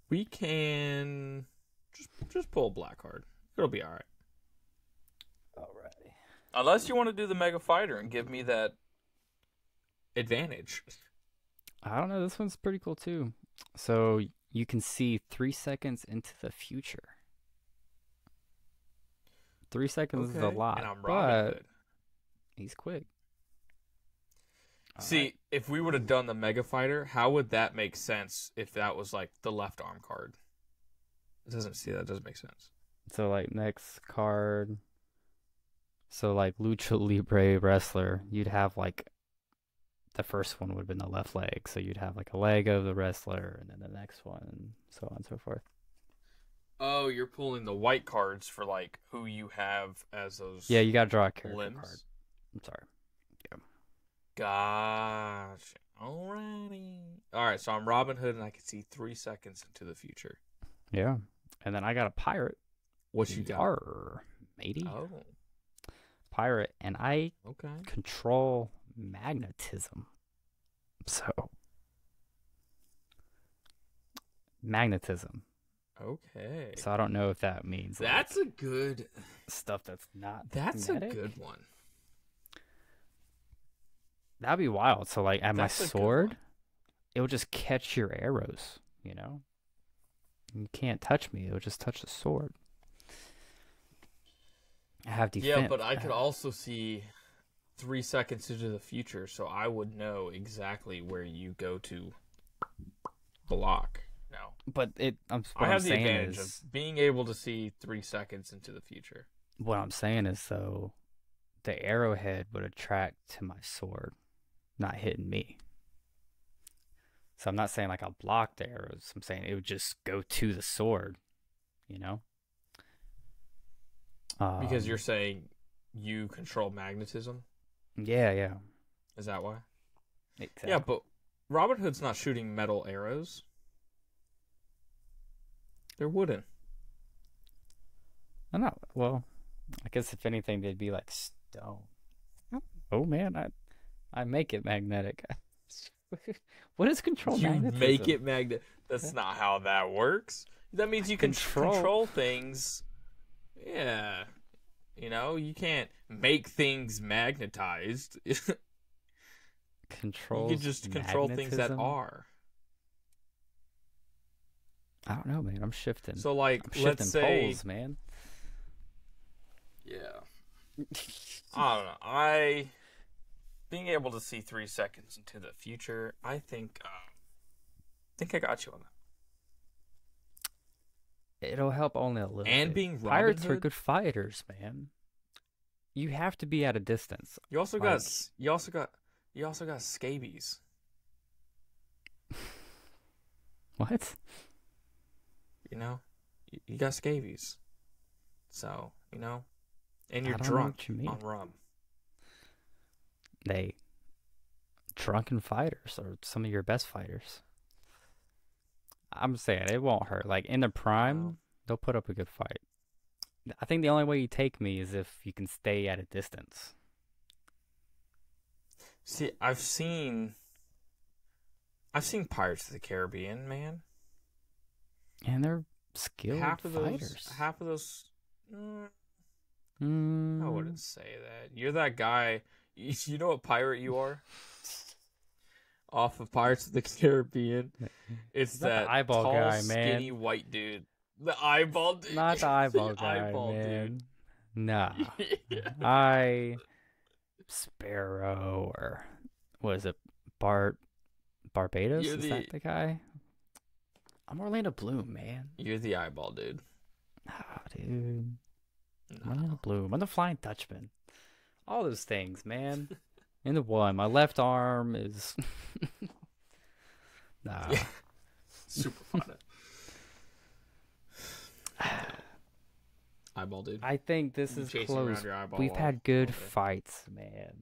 we can just just pull a black card. It'll be all right. All right. Unless you want to do the mega fighter and give me that advantage. I don't know. This one's pretty cool too. So you can see three seconds into the future. Three seconds okay. is a lot, and I'm but good. he's quick. All See, right. if we would have done the Mega Fighter, how would that make sense if that was, like, the left arm card? It doesn't see that. It doesn't make sense. So, like, next card. So, like, Lucha Libre Wrestler, you'd have, like, the first one would have been the left leg. So you'd have, like, a leg of the wrestler, and then the next one, and so on and so forth. Oh, you're pulling the white cards for, like, who you have as those Yeah, you got to draw a character limbs. card. I'm sorry. Yeah. Gosh. Alrighty. All right, so I'm Robin Hood, and I can see three seconds into the future. Yeah. And then I got a pirate. What you got? Arr, matey. Oh. Pirate, and I okay. control magnetism. So. Magnetism. Okay. So I don't know if that means that's like, a good stuff. That's not that's magnetic. a good one. That'd be wild. So like at that's my sword, it'll just catch your arrows. You know, you can't touch me. It'll just touch the sword. I have defense. Yeah, but I could also see three seconds into the future, so I would know exactly where you go to block. No. But it I'm I have I'm the advantage is, of being able to see three seconds into the future. What I'm saying is though, the arrowhead would attract to my sword, not hitting me. So I'm not saying like I'll block the arrows. I'm saying it would just go to the sword, you know? Um, because you're saying you control magnetism? Yeah, yeah. Is that why? Exactly. Yeah, but Robin Hood's not shooting metal arrows. They're wooden. I know. Well, I guess if anything, they'd be like stone. Oh, man, I I make it magnetic. What is control you magnetism? You make it magnetic. That's not how that works. That means I you can control. control things. Yeah. You know, you can't make things magnetized. Controls you can just control magnetism? Things that are. I don't know, man. I'm shifting. So, like, I'm let's shifting say... poles, man. Yeah. I don't know. I... Being able to see three seconds into the future, I think uh, I think I got you on that. It'll help only a little and bit. Being Robin Pirates Hood? Are good fighters, man. You have to be at a distance. You also like, got you also got you also got scabies. What? You know? You, you got scabies. So, you know? And you're drunk you on rum. They drunken fighters are some of your best fighters. I'm saying it won't hurt. Like in the prime, they'll put up a good fight. I think the only way you take me is if you can stay at a distance. See, I've seen I've seen Pirates of the Caribbean, man. And they're skilled half of fighters. Those, half of those mm, mm. I wouldn't say that. You're that guy. You know what pirate you are? Off of Pirates of the Caribbean. It's that, that eyeball tall, guy, man. Skinny white dude. The eyeball dude. Not the eyeball the guy, eyeball man. Dude. Nah. Yeah. I... Sparrow or... What is it? Bart... Barbados? You're is the... that the guy? I'm Orlando Bloom, man. You're the eyeball dude. Nah, dude. No. Orlando Bloom. I'm the Flying Dutchman. All those things, man. In the one, my left arm is nah. Yeah. Super fun. Eyeball, dude. I think this I'm is close. We've had good fights, man.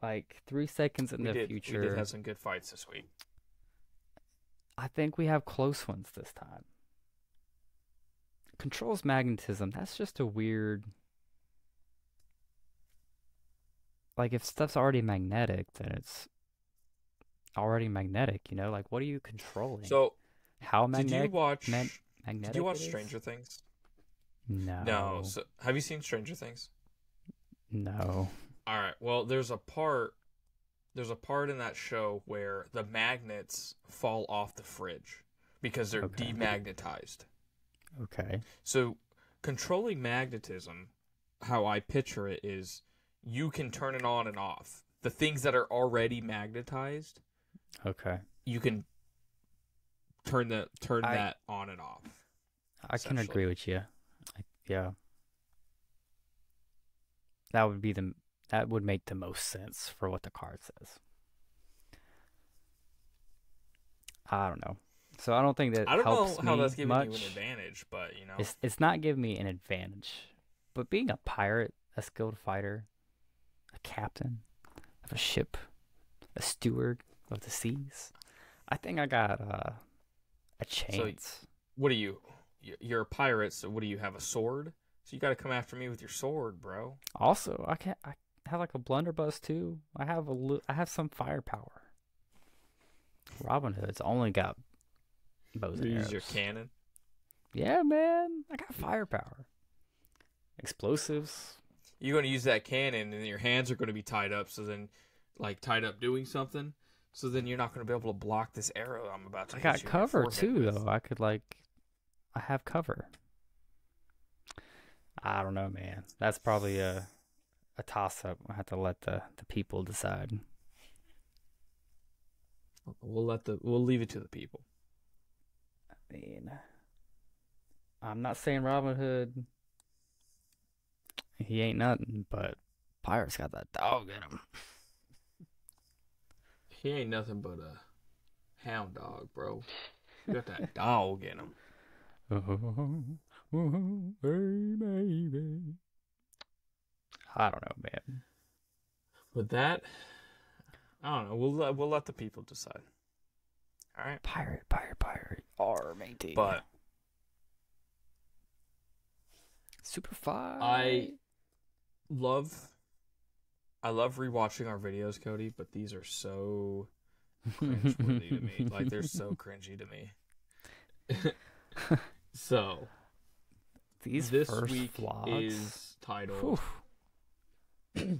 Like three seconds in we the did, future. We did have some good fights this week. I think we have close ones this time. Controls magnetism. That's just a weird. Like, if stuff's already magnetic, then it's already magnetic, you know? Like, what are you controlling? So, how magnetic? Did you watch, ma magnetic did you watch Stranger Things? No. No. So, have you seen Stranger Things? No. All right. Well, there's a part, there's a part in that show where the magnets fall off the fridge because they're okay. demagnetized. Okay. So, controlling magnetism, how I picture it is... You can turn it on and off. The things that are already magnetized. Okay. You can turn the turn I, that on and off. I can agree with you. I, yeah. That would be the that would make the most sense for what the card says. I don't know. So I don't think that I don't helps know how that's giving much. You an advantage, but you know. It's it's not giving me an advantage. But being a pirate, a skilled fighter, a captain of a ship, a steward of the seas. I think I got uh, a chance. So what are you? You're a pirate, so what do you have? A sword? So you got to come after me with your sword, bro. Also, I can I have like a blunderbuss too. I have a I have some firepower. Robin Hood's only got bows and arrows. Use your cannon. Yeah, man, I got firepower, explosives. You're going to use that cannon, and your hands are going to be tied up, so then, like, tied up doing something, so then you're not going to be able to block this arrow I'm about to I got cover, too, with. Though. I could, like, I have cover. I don't know, man. That's probably a, a toss-up. I have to let the, the people decide. We'll let the, we'll leave it to the people. I mean, I'm not saying Robin Hood... He ain't nothing, but Pirates got that dog in him. He ain't nothing but a hound dog, bro. You got that dog in him. Oh, oh, hey, baby. I don't know, man. With that, I don't know. We'll let, we'll let the people decide. All right. Pirate, pirate, pirate. R, matey. But SUPERFIGHT. I love, I love rewatching our videos, Cody. But these are so cringeworthy to me. Like they're so cringy to me. So these this first week vlogs is titled. Whew.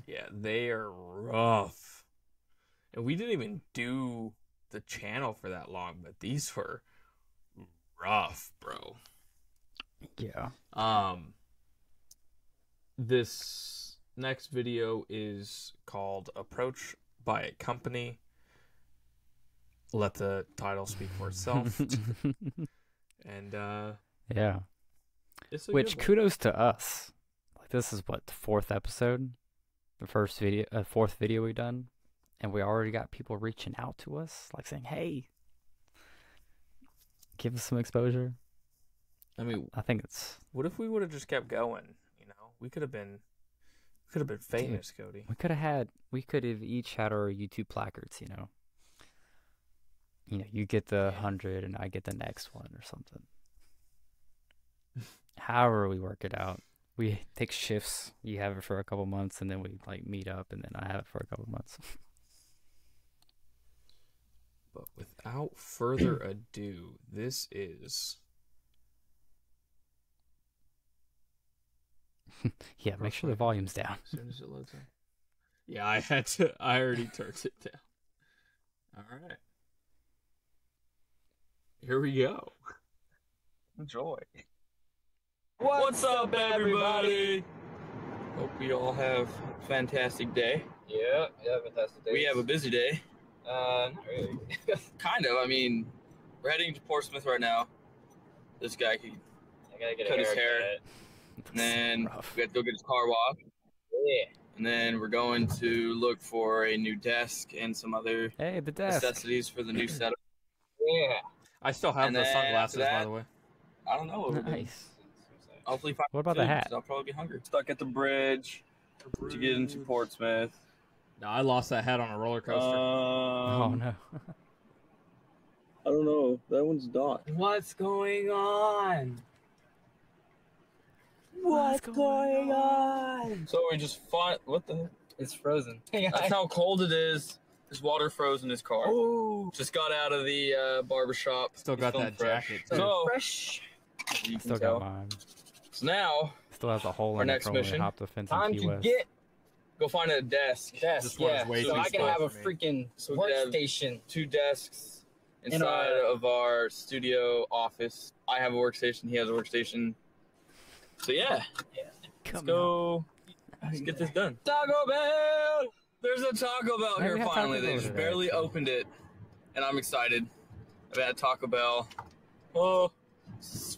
Yeah, they are rough, and we didn't even do the channel for that long, but these were rough, bro. Yeah. Um. This next video is called "Approach by a Company." Let the title speak for itself. And uh yeah, which kudos to us. Like this is what the fourth episode, the first video, uh, fourth video we've done, and we already got people reaching out to us, like saying, "Hey, give us some exposure." I mean, I think it's. What if we would have just kept going? You know, we could have been, could have been famous, dude, Cody. We could have had, we could have each had our YouTube placards. You know. You know, you get the hundred and I get the next one or something. However we work it out. We take shifts. You have it for a couple months and then we like meet up and then I have it for a couple months. But without further ado, this is yeah, make sure the volume's down. As soon as it loads up. Yeah, I had to I already turned it down. All right. Here we go. Enjoy. What's, What's up, everybody? everybody? Hope we all have a fantastic day. Yeah, yeah, fantastic day. We have a busy day. Uh, not really. Kind of. I mean, we're heading to Portsmouth right now. This guy could cut hair his hair. And then rough. We got to go get his car washed. Yeah. And then we're going to look for a new desk and some other hey, the desk. necessities for the new setup. Yeah. I still have those sunglasses, that, by the way. I don't know. Nice. Hopefully, find what about food, the hat? I'll probably be hungry. Stuck at the bridge, the bridge to get into Portsmouth. No, I lost that hat on a roller coaster. Um, oh no. I don't know. That one's docked. What's going on? What's, What's going on? on? So we just fought. What the? It's frozen. That's how cold it is. There's water froze in his car. Ooh. Just got out of the uh, barbershop. Still He's got that fresh. jacket. Too. So fresh. You Still got mine. So now, Still has a hole our in next mission. Hop the fence Time to West. get. Go find a desk. Desk. This yeah. So I can have a freaking so workstation. Two desks inside in our... of our studio office. I have a workstation. He has a workstation. So yeah. yeah. Let's go. On. Let's get this done. Taco Bell. There's a Taco Bell here finally. They just barely opened it, and I'm excited. I've had Taco Bell oh,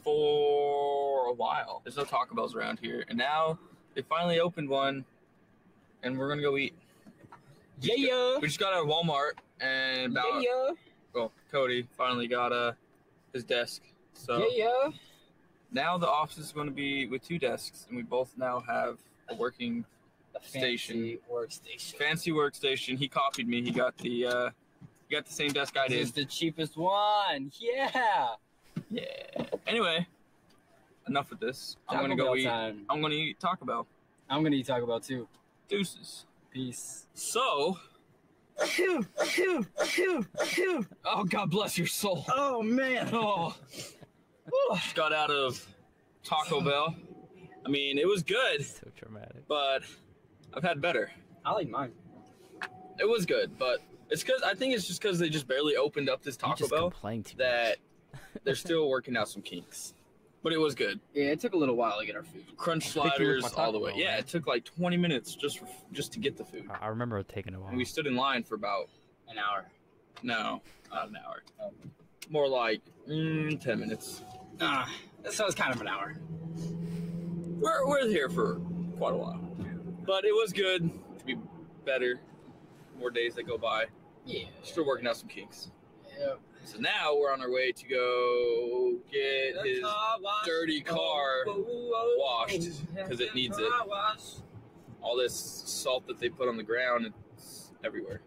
for a while. There's no Taco Bells around here, and now they finally opened one, and we're gonna go eat. Yeah, yeah. We just got out of Walmart, and about, yeah, yeah. Well, Cody finally got uh, his desk. So yeah, yeah. Now the office is gonna be with two desks, and we both now have a working. Station, fancy workstation. Fancy workstation. He copied me. He got the, uh, he got the same desk I did. This is the cheapest one. Yeah. Yeah. Anyway, enough of this. Taco I'm gonna go Bell eat. Time. I'm gonna eat Taco Bell. I'm gonna eat Taco Bell too. Deuces. Peace. So. Oh God bless your soul. Oh man. Oh. Just got out of Taco Bell. I mean, it was good. So dramatic. But. I've had better. I like mine. It was good, but it's because I think it's just because they just barely opened up this Taco Bell that they're still working out some kinks. But it was good. Yeah, it took a little while to get our food. Crunch sliders all the way. Bell, yeah, man. It took like twenty minutes just for, just to get the food. I remember it taking a while. And we stood in line for about an hour. No, not an hour. Um, more like mm, ten minutes. Ah, so it's kind of an hour. We're we're here for quite a while. But it was good. It'd be better. More days that go by. Yeah. Still working out some kinks. Yeah. Yep. So now we're on our way to go get the his car dirty car washed because it needs it. All this salt that they put on the ground, it's everywhere.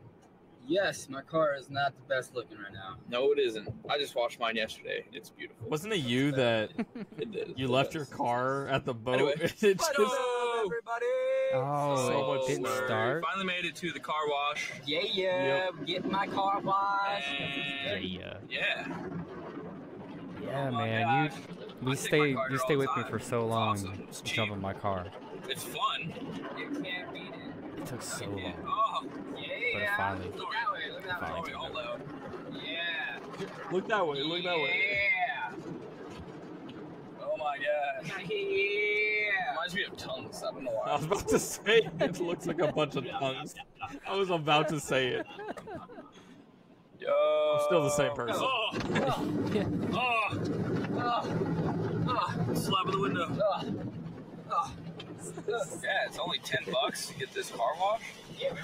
Yes, my car is not the best looking right now. No, it isn't. I just washed mine yesterday. It's beautiful. Wasn't it you that it did. you it left does. your car at the boat? Anyway. It just... everybody. Oh, so it didn't start. Finally made it to the car wash. Yeah, yeah. Yep. Get my car washed. And yeah, yeah. Yeah, oh man. You, you stay, you stay with time. me for so long. It's awesome. Jumping my car. It's fun. You can't beat it. It took so long. Oh, yeah. Finally, look that way. Look that way. Hold on. Yeah. Look that way. Look that way. Yeah. Oh my gosh. Yeah. Reminds me of tongues. I don't know why. I was about to say it looks like a bunch of tongues. I was about to say it. Yo. I'm still the same person. Oh. Oh. Oh. Oh. Slap of the window. Oh. Oh. Yeah, it's only ten bucks to get this car wash. Yeah, man.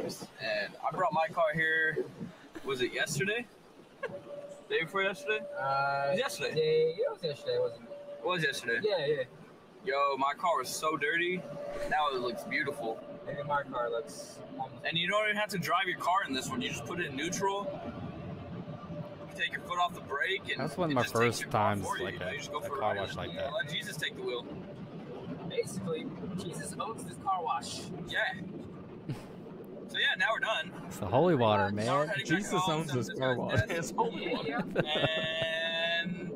And I brought my car here, was it yesterday? Day before yesterday? Uh, it was yesterday. Day, it was yesterday, wasn't it? It was yesterday. Yeah, yeah. Yo, my car was so dirty. Now it looks beautiful. Maybe my car looks... And you don't even have to drive your car in this one. You just put it in neutral. You take your foot off the brake. And that's one of my first times like that. You just go for a car wash like that. Let Jesus take the wheel. Basically, Jesus owns this car wash. Yeah. So yeah, now we're done. It's the holy water, man. Jesus owns this car wash. It's holy water. And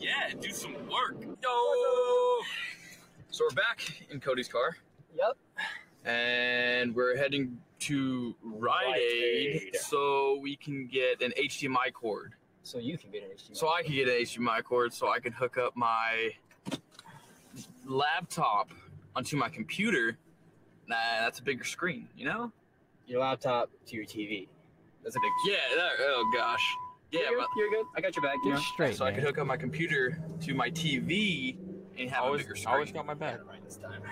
yeah, do some work. No. So we're back in Cody's car. Yep. And we're heading to Rite Aid so we can get an H D M I cord. So you can get an H D M I. So I can get an H D M I cord, so I can hook up my laptop onto my computer. Nah, that's a bigger screen, you know? Your laptop to your T V. That's a big... Yeah, that, oh gosh. Yeah, you're, but, you're good. I got your back. You're yeah. straight, So man. I could hook up my computer to my T V and have always, a bigger screen. I always got my back. Right this time.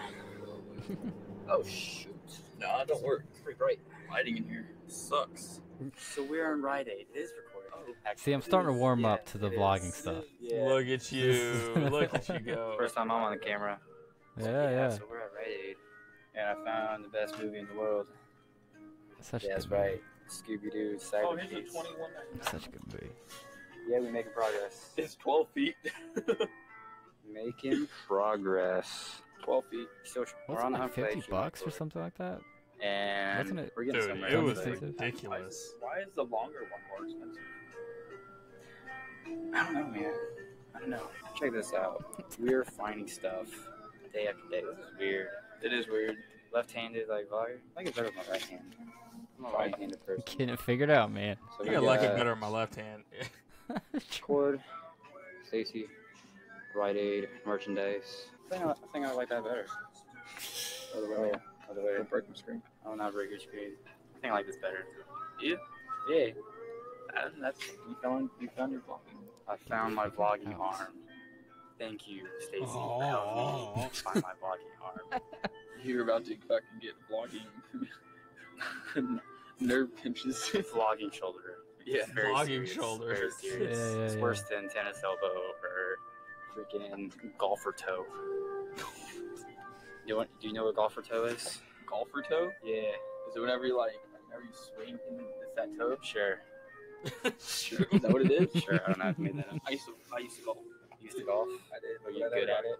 Oh, shoot. No, nah, that don't work. It's pretty bright. Lighting in here sucks. So we're on Rite Aid. It is recording. Oh, actually, see, I'm starting to warm is, up yeah, to the vlogging is. stuff. Yeah. Look at you. Look at you go. First time I'm on the camera. Yeah, so, yeah, yeah. So we're at Rite Aid. And I found the best movie in the world. Such yeah, that's right. Scooby-Doo, Cyber Police. Oh, twenty-one Such a good movie. Yeah, we're making progress. It's twelve feet. Making progress. twelve feet. Social. We're on the hunt. fifty bucks or something like that? And wasn't it? We're getting dude, it was ridiculous. Why is the longer one more expensive? I don't know, man. I don't know. Check this out. We're finding stuff day after day. This is weird. It is weird. Left-handed, like vlogger. I think it's better with my right hand. I'm a right-handed person. Getting it figured out, man. So I think I like it better with my left hand. Cord, Stacy, Rite Aid, merchandise. I think I, I think I like that better. Other way. Oh. By the way, I broke my screen. Oh, not break your screen. I think I like this better. Yeah? Yeah. That, that's, you found, you found your vlogging. I found my vlogging arm. Thank you, Stacey. Oh. I found my vlogging arm. You're about to fucking get vlogging nerve pinches. Vlogging shoulder. Yeah, it's very vlogging serious, shoulder. Very serious. Yeah, yeah, it's yeah. worse than tennis elbow or freaking golfer toe. You know what, do you know what golfer toe is? Golfer toe? Yeah. Is it whenever you like, whenever you swing and it's that toe? Sure. Sure. Is that what it is? Sure. I don't know. I made that up. I used to. I used to golf. You used to golf. I did. Were you good at it?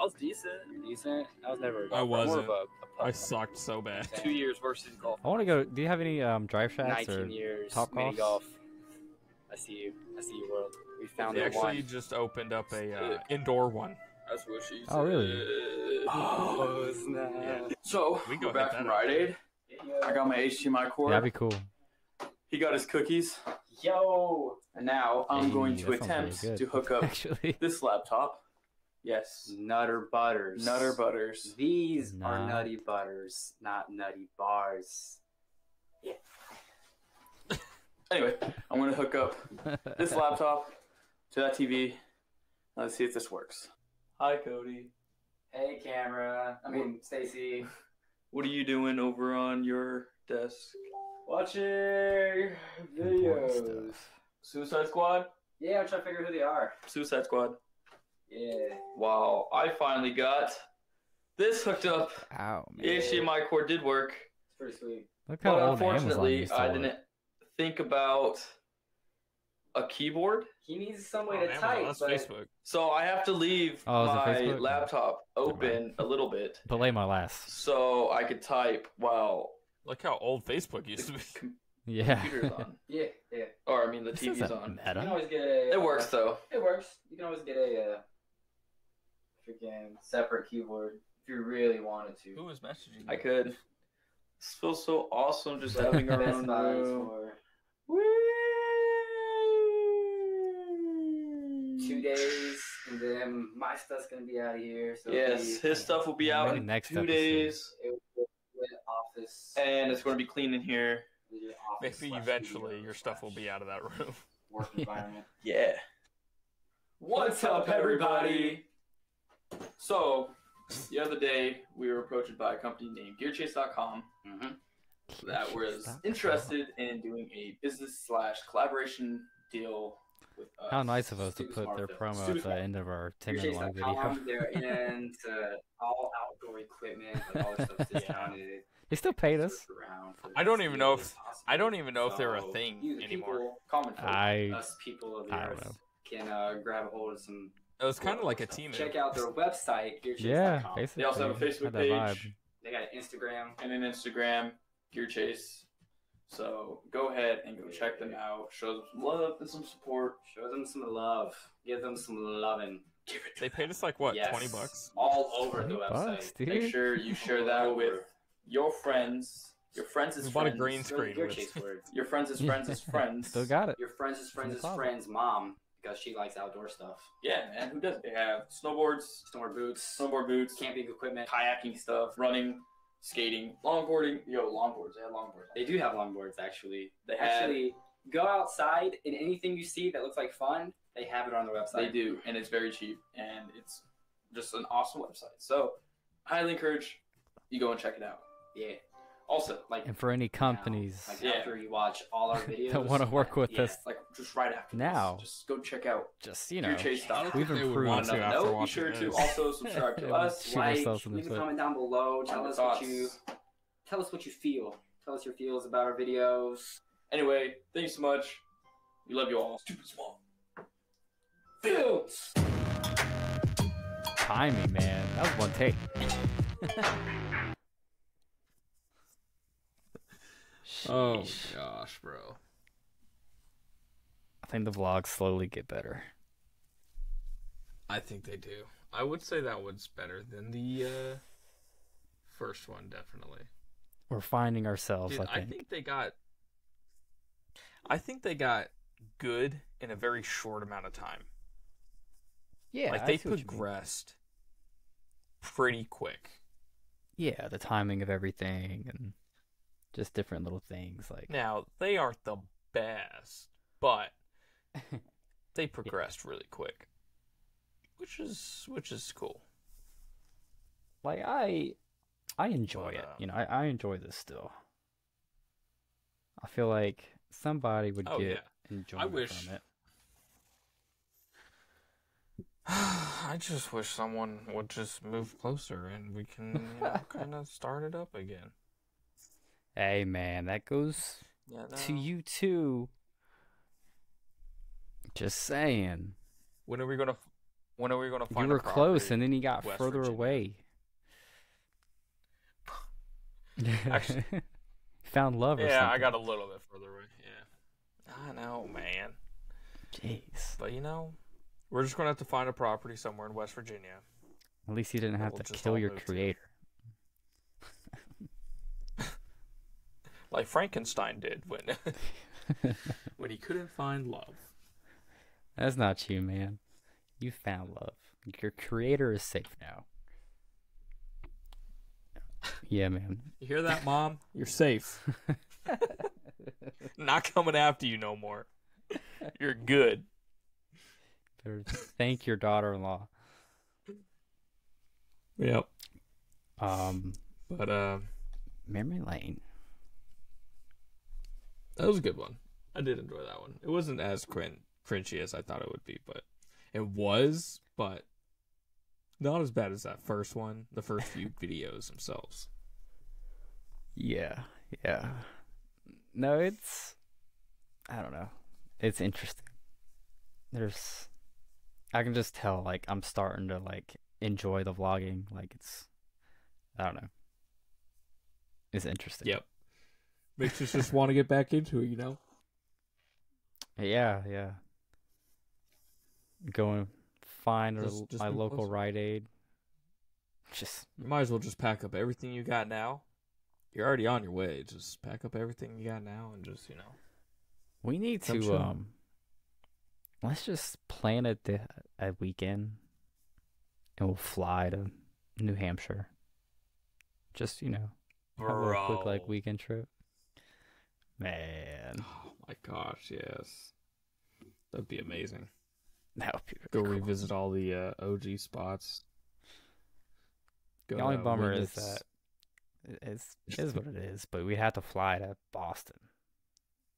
I was decent. You're decent. I was never. I wasn't. More of a, a I sucked so bad. Two years worse in golf. I want to go. Do you have any um, drive shafts or years, top golf? golf? I see you. I see you, world. We found. They the actually one. just opened up a uh, indoor one. That's what she said. Oh, really? Oh, snap. Yeah. So, we go back from Rite Aid. Yeah. I got my H D M I cord. Yeah, that'd be cool. He got his cookies. Yo! And now I'm hey, going to attempt really to hook up Actually. this laptop. Yes. Nutter Butters. Nutter Butters. These nah. are Nutty Butters, not Nutty Bars. Yeah. Anyway, I'm going to hook up this laptop to that T V. Let's see if this works. Hi, Cody. Hey, camera. I mean, Stacy. What are you doing over on your desk? Watching videos. Suicide Squad? Yeah, I'm trying to figure out who they are. Suicide Squad. Yeah. Wow, I finally got this hooked up. Ow, man. The H D M I cord did work. It's pretty sweet. Look how but unfortunately, I didn't it. think about a keyboard. He needs some way oh, to Amazon, type. That's but... Facebook. So I have to leave oh, my laptop open a little bit. Delay my last. So I could type while... Look how old Facebook used to be. Yeah. Computer's on. Yeah, yeah. Or I mean, the this T V's on. Meta. You can always get a. It works though. It works. You can always get a uh, freaking separate keyboard if you really wanted to. Who was messaging? I could. It feels so awesome just having our own room. For... Two days, and then my stuff's gonna be out of here. So yes, his stuff will be out in, in next two episode. days. It will be in office, and it's gonna be clean in here. Maybe eventually your stuff will be out of that room. Work environment. Yeah. What's up, everybody? So, the other day, we were approached by a company named Gear Chase dot com mm-hmm. that was interested in doing a business slash collaboration deal with us. How nice of us to put their promo at the end of our ten minute long video. They're into all outdoor equipment and all this stuff discounted. They still paid us. I don't even know if I don't even know if they're a thing anymore. I us people of the earth can uh, grab a hold of some. It was kind of like a team. Check out their website. Yeah, they also have a Facebook page. They got an Instagram and an Instagram Gear Chase. So go ahead and go check them out. Show them some love and some support. Show them some love. Give them some loving. Give it. They paid us like what, twenty bucks? All over the website. Make sure you share that with. Your friends, your friends is we friends. Bought a green screen. Your, your friends is friends is friends. Still got it. Your friends is friends is friends. Mom, because she likes outdoor stuff. Yeah, man. Who doesn't? They have snowboards, snowboard boots, snowboard boots, camping equipment, kayaking stuff, running, skating, longboarding. Yo, longboards. They have longboards. They do have longboards actually. They actually have... go outside and anything you see that looks like fun, they have it on their website. They do, and it's very cheap, and it's just an awesome website. So, highly encourage you go and check it out. Yeah. Also, like, and for any companies, now, like yeah. after you watch all our videos, that want to work with yeah, us, like just right after now, this, just go check out. Just you know, Gear Chase dot com. We've improved. To after no, be sure this. to also subscribe to us, like, leave a comment down below, tell us thoughts. what you, tell us what you feel, tell us your feels about our videos. Anyway, thank you so much. We love you all. Stupid small. Fields. Timing, man. That was one take. Oh my gosh, bro. I think the vlogs slowly get better. I think they do. I would say that one's better than the uh, first one, definitely. We're finding ourselves, Dude, I think. I think they got I think they got good in a very short amount of time. Yeah. Like they progressed pretty quick. Yeah, the timing of everything and just different little things like. Now they aren't the best, but they progressed yeah. really quick, which is which is cool. Like I, I enjoy but, it. Um, you know, I, I enjoy this still. I feel like somebody would oh, get yeah. enjoyment I wish... from it. I just wish someone would just move closer and we can you know, kind of start it up again. Hey man, that goes yeah, no. to you too. Just saying. When are we gonna? When are we gonna find? You were close, and then he got West further Virginia. away. Actually, found love. Or yeah, something. I got a little bit further away. Yeah, I know, man. Jeez. But you know, we're just gonna have to find a property somewhere in West Virginia. At least you didn't have we'll to kill your creator. To. Like Frankenstein did when when he couldn't find love. That's not you, man. You found love. Your creator is safe now. Yeah, man. You hear that, Mom? You're safe. Not coming after you no more. You're good. Better thank your daughter-in-law. Yep. Um. But uh, memory lane. That was a good one. I did enjoy that one. It wasn't as crin- cringy as I thought it would be, but it was, but not as bad as that first one, the first few videos themselves. Yeah, yeah. No, it's, I don't know. It's interesting. There's, I can just tell, like, I'm starting to, like, enjoy the vlogging. Like, it's, I don't know. It's interesting. Yep. Makes us just want to get back into it, you know? Yeah, yeah. Go and find just, just my local close. Rite Aid. Just you might as well just pack up everything you got now. You're already on your way. Just pack up everything you got now and just, you know. We need to sure. um let's just plan a, di- a weekend and we'll fly to New Hampshire. Just, you know, have a real quick like weekend trip. Man. Oh my gosh, yes. That'd be amazing. That would be really Go cool. revisit all the uh, O G spots. Go the only bummer is that it's, it is what it is, but we had to fly to Boston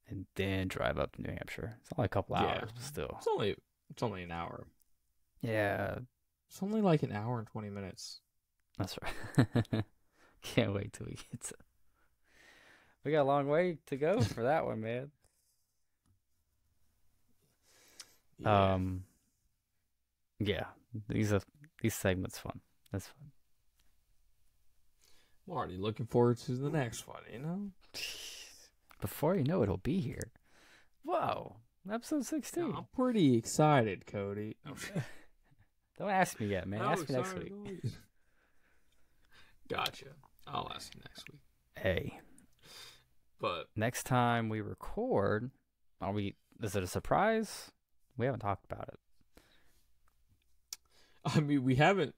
and then drive up to New Hampshire. It's only a couple hours, yeah. but still. It's only it's only an hour. Yeah. It's only like an hour and twenty minutes. That's right. Can't wait till we get to We got a long way to go for that one, man. Yeah. Um. Yeah, these are these segments fun. That's fun. I'm already looking forward to the next one. You know, before you know it, it'll be here. Whoa, episode sixteen. No, I'm pretty excited, Cody. Don't ask me yet, man. How ask me next week. Gotcha. I'll ask you next week. Hey. But next time we record, are we? Is it a surprise? We haven't talked about it. I mean, we haven't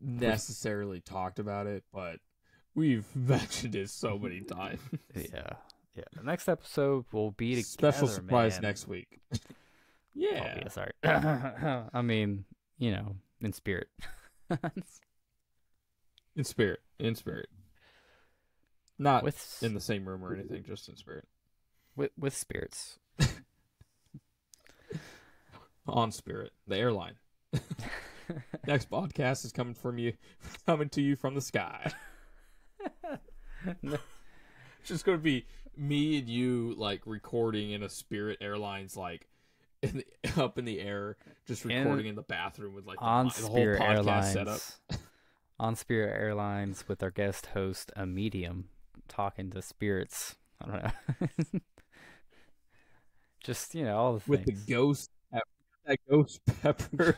necessarily talked about it, but we've mentioned it so many times. Yeah, yeah. The next episode will be together. Special surprise man. next week. Yeah. Oh, yeah, sorry. I mean, you know, in spirit. in spirit. In spirit. Not with, in the same room or anything, just in spirit. With with spirits. On Spirit, the airline. Next podcast is coming from you, coming to you from the sky. No. It's just going to be me and you, like recording in a Spirit Airlines, like in the, up in the air, just recording in, in the bathroom with like on the, Spirit the whole podcast Airlines, setup. On Spirit Airlines with our guest host, a medium. Talking to spirits, I don't know. Just you know, all the with things. the ghost, that ghost pepper,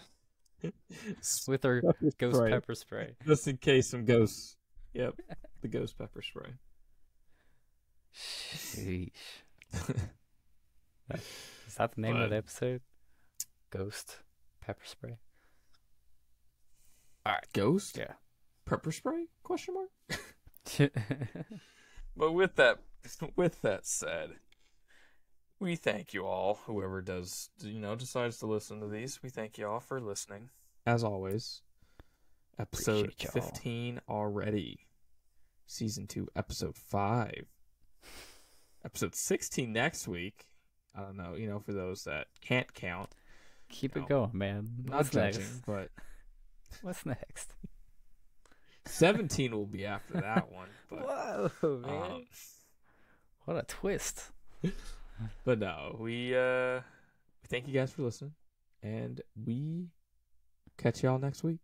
with our pepper ghost spray. pepper spray, just in case some ghosts. Yep, the ghost pepper spray. Sheesh. Is that the name but, of the episode? Ghost pepper spray. All right, ghost. Yeah, pepper spray? Question mark. But with that, with that said, we thank you all. Whoever does, you know, decides to listen to these, we thank you all for listening. As always, episode fifteen already, season two, episode five, episode sixteen next week. I don't know, you know, for those that can't count, keep it know, going, man. Not judging, but what's next? seventeen will be after that one. But, whoa, man. Um, what a twist. But no, we uh, thank you guys for listening. And we catch y'all next week.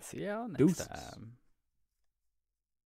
See y'all next Deuces. time.